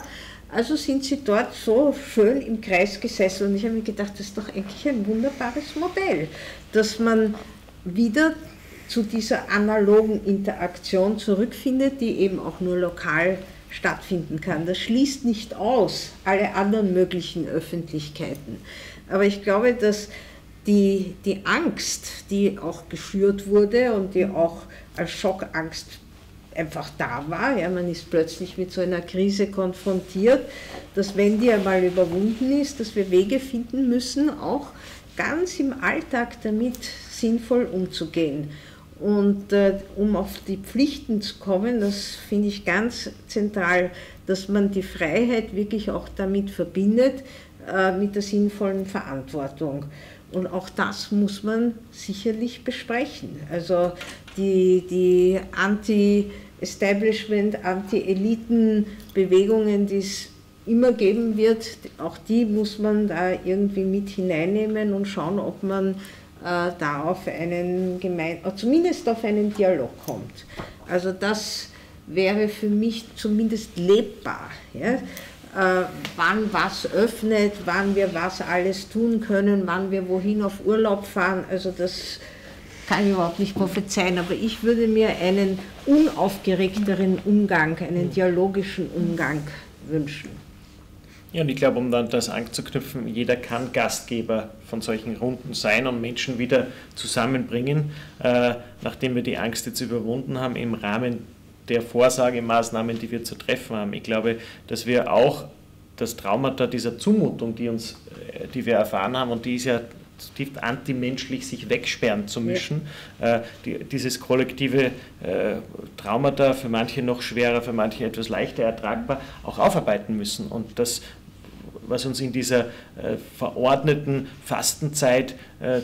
Also sind sie dort so schön im Kreis gesessen. Und ich habe mir gedacht, das ist doch eigentlich ein wunderbares Modell, dass man wieder zu dieser analogen Interaktion zurückfindet, die eben auch nur lokal stattfinden kann. Das schließt nicht aus alle anderen möglichen Öffentlichkeiten. Aber ich glaube, dass die, die Angst, die auch geschürt wurde und die auch als Schockangst einfach da war, ja, man ist plötzlich mit so einer Krise konfrontiert, dass wenn die einmal überwunden ist, dass wir Wege finden müssen, auch ganz im Alltag damit sinnvoll umzugehen. Und äh, um auf die Pflichten zu kommen, das finde ich ganz zentral, dass man die Freiheit wirklich auch damit verbindet, äh, mit der sinnvollen Verantwortung. Und auch das muss man sicherlich besprechen. Also die, die Anti-Establishment, Anti-Eliten-Bewegungen, die es immer geben wird, auch die muss man da irgendwie mit hineinnehmen und schauen, ob man äh, da auf einen gemein, zumindest auf einen Dialog kommt. Also das wäre für mich zumindest lebbar. Ja? Äh, wann was öffnet, wann wir was alles tun können, wann wir wohin auf Urlaub fahren, also das kann ich überhaupt nicht prophezeien, aber ich würde mir einen unaufgeregteren Umgang, einen dialogischen Umgang wünschen. Ja, und ich glaube, um dann das anzuknüpfen, jeder kann Gastgeber von solchen Runden sein und Menschen wieder zusammenbringen, äh, nachdem wir die Angst jetzt überwunden haben, im Rahmen der Vorsagemaßnahmen, die wir zu treffen haben. Ich glaube, dass wir auch das Traumata dieser Zumutung, die, uns, die wir erfahren haben, und die ist ja zutiefst antimenschlich, sich wegsperren zu mischen, ja. äh, die, dieses kollektive äh, Traumata, für manche noch schwerer, für manche etwas leichter ertragbar, auch aufarbeiten müssen. Und das, was uns in dieser äh, verordneten Fastenzeit äh,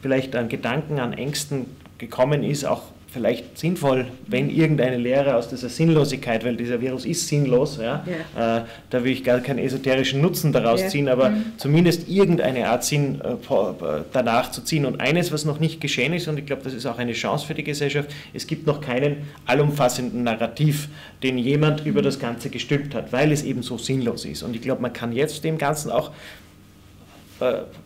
vielleicht an Gedanken, an Ängsten gekommen ist, auch vielleicht sinnvoll, wenn irgendeine Lehre aus dieser Sinnlosigkeit, weil dieser Virus ist sinnlos, ja, ja. Äh, da will ich gar keinen esoterischen Nutzen daraus ja. ziehen, aber mhm. zumindest irgendeine Art Sinn äh, danach zu ziehen. Und eines, was noch nicht geschehen ist, und ich glaube, das ist auch eine Chance für die Gesellschaft, es gibt noch keinen allumfassenden Narrativ, den jemand mhm. über das Ganze gestülpt hat, weil es eben so sinnlos ist. Und ich glaube, man kann jetzt dem Ganzen auch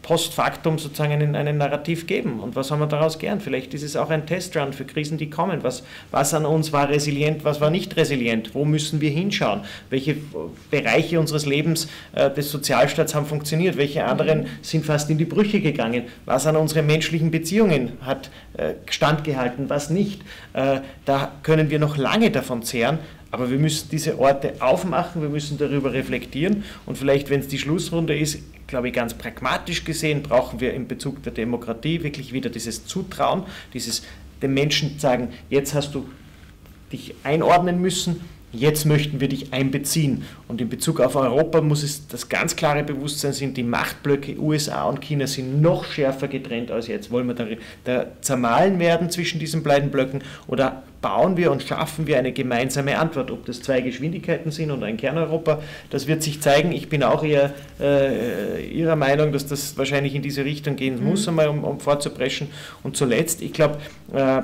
post factum sozusagen einen, einen Narrativ geben. Und was haben wir daraus gelernt? Vielleicht ist es auch ein Testrun für Krisen, die kommen. Was, was an uns war resilient, was war nicht resilient? Wo müssen wir hinschauen? Welche Bereiche unseres Lebens, äh, des Sozialstaats haben funktioniert? Welche anderen sind fast in die Brüche gegangen? Was an unseren menschlichen Beziehungen hat äh, standgehalten, was nicht? Äh, da können wir noch lange davon zehren, aber wir müssen diese Orte aufmachen, wir müssen darüber reflektieren und vielleicht, wenn es die Schlussrunde ist, glaube ich, ganz pragmatisch gesehen, brauchen wir in Bezug der Demokratie wirklich wieder dieses Zutrauen, dieses den Menschen sagen, jetzt hast du dich einordnen müssen, jetzt möchten wir dich einbeziehen. Und in Bezug auf Europa muss es das ganz klare Bewusstsein sein, die Machtblöcke U S A und China sind noch schärfer getrennt als jetzt. Wollen wir da, da zermahlen werden zwischen diesen beiden Blöcken oder bauen wir und schaffen wir eine gemeinsame Antwort? Ob das zwei Geschwindigkeiten sind und ein Kerneuropa, das wird sich zeigen. Ich bin auch eher äh, Ihrer Meinung, dass das wahrscheinlich in diese Richtung gehen mhm. muss, einmal, um, um vorzupreschen. Und zuletzt, ich glaube, äh,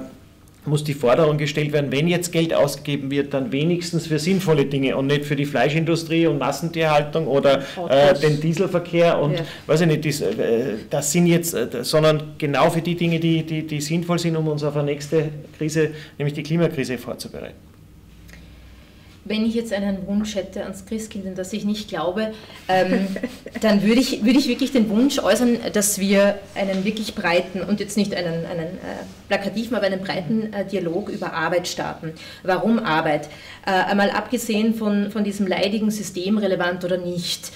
muss die Forderung gestellt werden, wenn jetzt Geld ausgegeben wird, dann wenigstens für sinnvolle Dinge und nicht für die Fleischindustrie und Massentierhaltung oder äh, den Dieselverkehr und ja. weiß ich nicht, das, äh, das sind jetzt, äh, sondern genau für die Dinge, die, die, die sinnvoll sind, um uns auf eine nächste Krise, nämlich die Klimakrise, vorzubereiten. Wenn ich jetzt einen Wunsch hätte ans Christkind, an das ich nicht glaube, ähm, dann würde ich, würde ich wirklich den Wunsch äußern, dass wir einen wirklich breiten, und jetzt nicht einen, einen äh, plakativen, aber einen breiten äh, Dialog über Arbeit starten. Warum Arbeit? Äh, einmal abgesehen von, von diesem leidigen System, relevant oder nicht.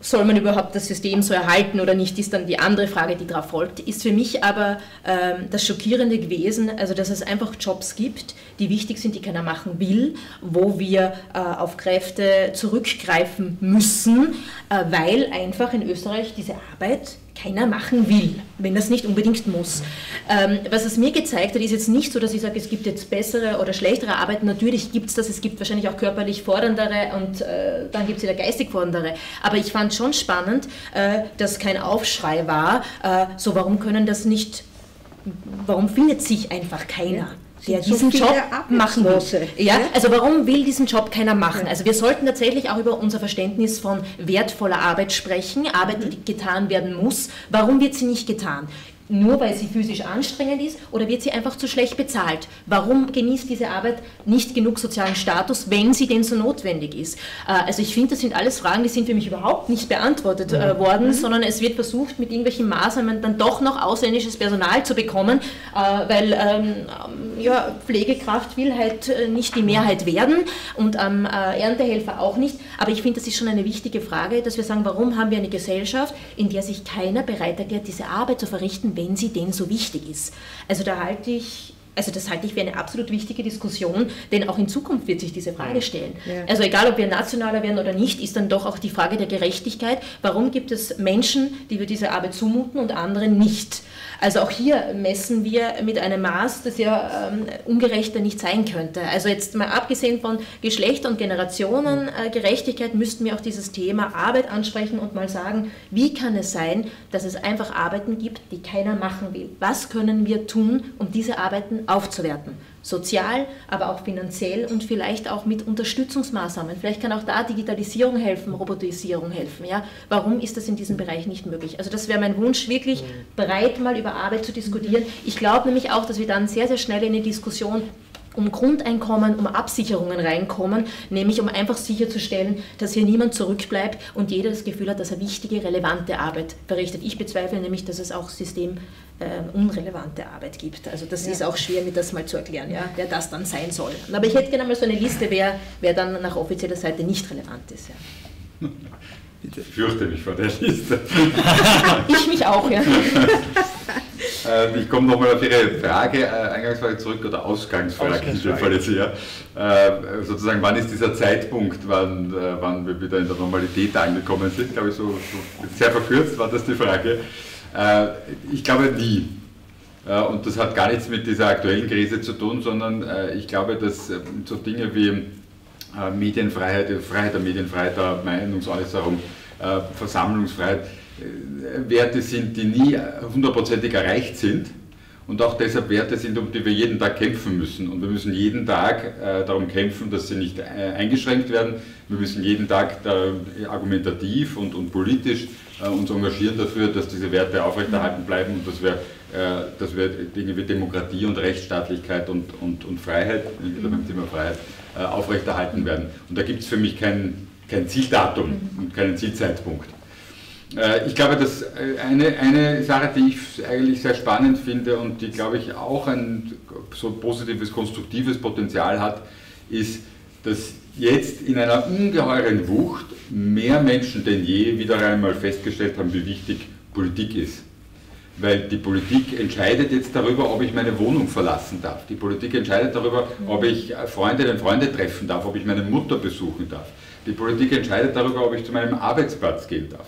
Soll man überhaupt das System so erhalten oder nicht, ist dann die andere Frage, die darauf folgt. Ist für mich aber ähm, das Schockierende gewesen, also dass es einfach Jobs gibt, die wichtig sind, die keiner machen will, wo wir äh, auf Kräfte zurückgreifen müssen, äh, weil einfach in Österreich diese Arbeit keiner machen will, wenn das nicht unbedingt muss. Ähm, was es mir gezeigt hat, ist jetzt nicht so, dass ich sage, es gibt jetzt bessere oder schlechtere Arbeiten. Natürlich gibt es das, es gibt wahrscheinlich auch körperlich fordernde und äh, dann gibt es wieder geistig fordernde. Aber ich fand schon spannend, äh, dass kein Aufschrei war, äh, so warum können das nicht, warum findet sich einfach keiner? Ja. Der diesen Job machen will. Ja, also warum will diesen Job keiner machen? Also wir sollten tatsächlich auch über unser Verständnis von wertvoller Arbeit sprechen, Arbeit, die getan werden muss. Warum wird sie nicht getan? nur weil sie physisch anstrengend ist, oder wird sie einfach zu schlecht bezahlt? Warum genießt diese Arbeit nicht genug sozialen Status, wenn sie denn so notwendig ist? Also ich finde, das sind alles Fragen, die sind für mich überhaupt nicht beantwortet ja. worden, mhm. sondern es wird versucht, mit irgendwelchen Maßnahmen dann doch noch ausländisches Personal zu bekommen, weil ähm, ja, Pflegekraft will halt nicht die Mehrheit werden und ähm, Erntehelfer auch nicht. Aber ich finde, das ist schon eine wichtige Frage, dass wir sagen, warum haben wir eine Gesellschaft, in der sich keiner bereit erklärt, diese Arbeit zu verrichten, wenn sie denn so wichtig ist. Also da halte ich, also das halte ich für eine absolut wichtige Diskussion, denn auch in Zukunft wird sich diese Frage stellen. Ja. Also egal, ob wir nationaler werden oder nicht, ist dann doch auch die Frage der Gerechtigkeit. Warum gibt es Menschen, die wir diese Arbeit zumuten und andere nicht? Also auch hier messen wir mit einem Maß, das ja ähm, ungerechter nicht sein könnte. Also jetzt mal abgesehen von Geschlecht und Generationengerechtigkeit äh, müssten wir auch dieses Thema Arbeit ansprechen und mal sagen, wie kann es sein, dass es einfach Arbeiten gibt, die keiner machen will? Was können wir tun, um diese Arbeiten aufzuwerten? Sozial, aber auch finanziell und vielleicht auch mit Unterstützungsmaßnahmen. Vielleicht kann auch da Digitalisierung helfen, Robotisierung helfen. Ja? Warum ist das in diesem Bereich nicht möglich? Also das wäre mein Wunsch, wirklich breit mal über Arbeit zu diskutieren. Ich glaube nämlich auch, dass wir dann sehr, sehr schnell in die Diskussion um Grundeinkommen, um Absicherungen reinkommen, nämlich um einfach sicherzustellen, dass hier niemand zurückbleibt und jeder das Gefühl hat, dass er wichtige, relevante Arbeit verrichtet. Ich bezweifle nämlich, dass es auch System Ähm, unrelevante Arbeit gibt. Also das ja. ist auch schwer, mir das mal zu erklären, ja, wer das dann sein soll. Aber ich hätte gerne mal so eine Liste, wer, wer dann nach offizieller Seite nicht relevant ist. Ja. Bitte. Ich fürchte mich vor der Liste. Ich mich auch, ja. äh, ich komme nochmal auf Ihre Frage, äh, Eingangsfrage zurück, oder Ausgangsfrage, Ausgangsfrage. Jetzt, ja. äh, sozusagen, wann ist dieser Zeitpunkt, wann, äh, wann wir wieder in der Normalität angekommen sind? Glaube ich, so, so sehr verkürzt war das die Frage. Ich glaube nie. Und das hat gar nichts mit dieser aktuellen Krise zu tun, sondern ich glaube, dass so Dinge wie Medienfreiheit, Freiheit der Medienfreiheit, der Meinungsäußerung, Versammlungsfreiheit, Werte sind, die nie hundertprozentig erreicht sind und auch deshalb Werte sind, um die wir jeden Tag kämpfen müssen. Und wir müssen jeden Tag darum kämpfen, dass sie nicht eingeschränkt werden. Wir müssen jeden Tag argumentativ und, und politisch uns engagieren dafür, dass diese Werte aufrechterhalten bleiben und dass wir, äh, dass wir Dinge wie Demokratie und Rechtsstaatlichkeit und, und, und Freiheit, wieder beim Thema Freiheit, äh, aufrechterhalten werden. Und da gibt es für mich kein, kein Zieldatum und keinen Zielzeitpunkt. Äh, ich glaube, dass eine, eine Sache, die ich eigentlich sehr spannend finde und die, glaube ich, auch ein so positives, konstruktives Potenzial hat, ist, dass jetzt in einer ungeheuren Wucht mehr Menschen denn je wieder einmal festgestellt haben, wie wichtig Politik ist. Weil die Politik entscheidet jetzt darüber, ob ich meine Wohnung verlassen darf. Die Politik entscheidet darüber, ob ich Freundinnen und Freunde treffen darf, ob ich meine Mutter besuchen darf. Die Politik entscheidet darüber, ob ich zu meinem Arbeitsplatz gehen darf.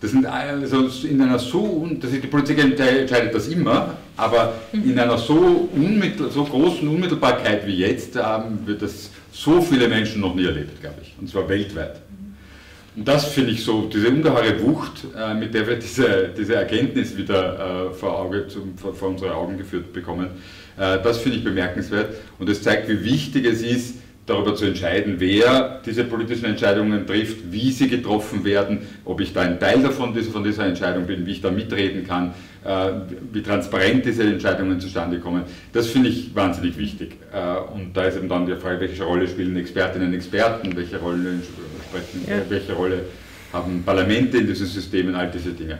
Das sind also in einer so, dass die Politik entscheidet das immer, aber in einer so, unmittel, so großen Unmittelbarkeit wie jetzt haben wir das so viele Menschen noch nie erlebt, glaube ich, und zwar weltweit. Und das finde ich so, diese ungeheure Wucht, äh, mit der wir diese, diese Erkenntnis wieder äh, vor, Auge zum, vor, vor unsere Augen geführt bekommen, äh, das finde ich bemerkenswert und es zeigt, wie wichtig es ist, darüber zu entscheiden, wer diese politischen Entscheidungen trifft, wie sie getroffen werden, ob ich da ein Teil davon von dieser Entscheidung bin, wie ich da mitreden kann, wie transparent diese Entscheidungen zustande kommen. Das finde ich wahnsinnig wichtig. Und da ist eben dann die Frage, welche Rolle spielen Expertinnen und Experten, welche Rolle, ja. welche Rolle haben Parlamente in diesen Systemen, all diese Dinge.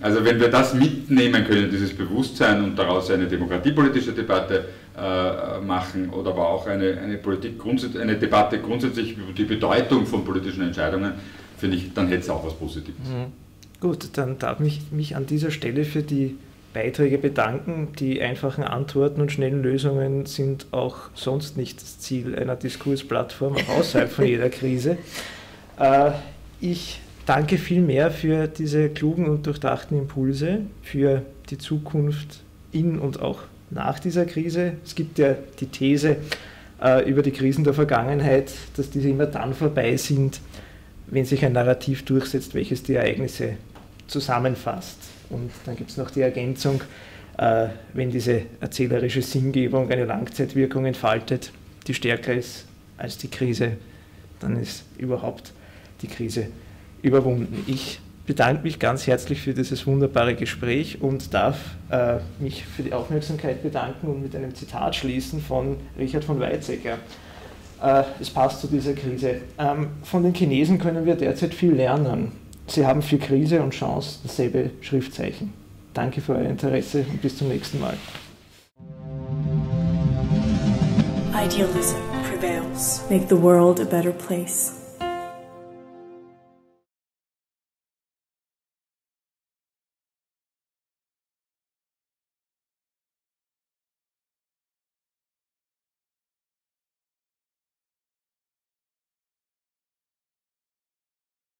Also wenn wir das mitnehmen können, dieses Bewusstsein und daraus eine demokratiepolitische Debatte äh, machen oder aber auch eine, eine, Politik grundsätzlich, eine Debatte grundsätzlich über die Bedeutung von politischen Entscheidungen, finde ich, dann hätte es auch was Positives. Mhm. Gut, dann darf ich mich an dieser Stelle für die Beiträge bedanken. Die einfachen Antworten und schnellen Lösungen sind auch sonst nicht das Ziel einer Diskursplattform außerhalb von jeder Krise. Äh, ich Danke vielmehr für diese klugen und durchdachten Impulse, für die Zukunft in und auch nach dieser Krise. Es gibt ja die These äh, über die Krisen der Vergangenheit, dass diese immer dann vorbei sind, wenn sich ein Narrativ durchsetzt, welches die Ereignisse zusammenfasst. Und dann gibt es noch die Ergänzung, äh, wenn diese erzählerische Sinngebung eine Langzeitwirkung entfaltet, die stärker ist als die Krise, dann ist überhaupt die Krise überwunden. Ich bedanke mich ganz herzlich für dieses wunderbare Gespräch und darf äh, mich für die Aufmerksamkeit bedanken und mit einem Zitat schließen von Richard von Weizsäcker. Äh, es passt zu dieser Krise. Ähm, von den Chinesen können wir derzeit viel lernen. Sie haben für Krise und Chance dasselbe Schriftzeichen. Danke für euer Interesse und bis zum nächsten Mal. Idealism prevails. Make the world a better place.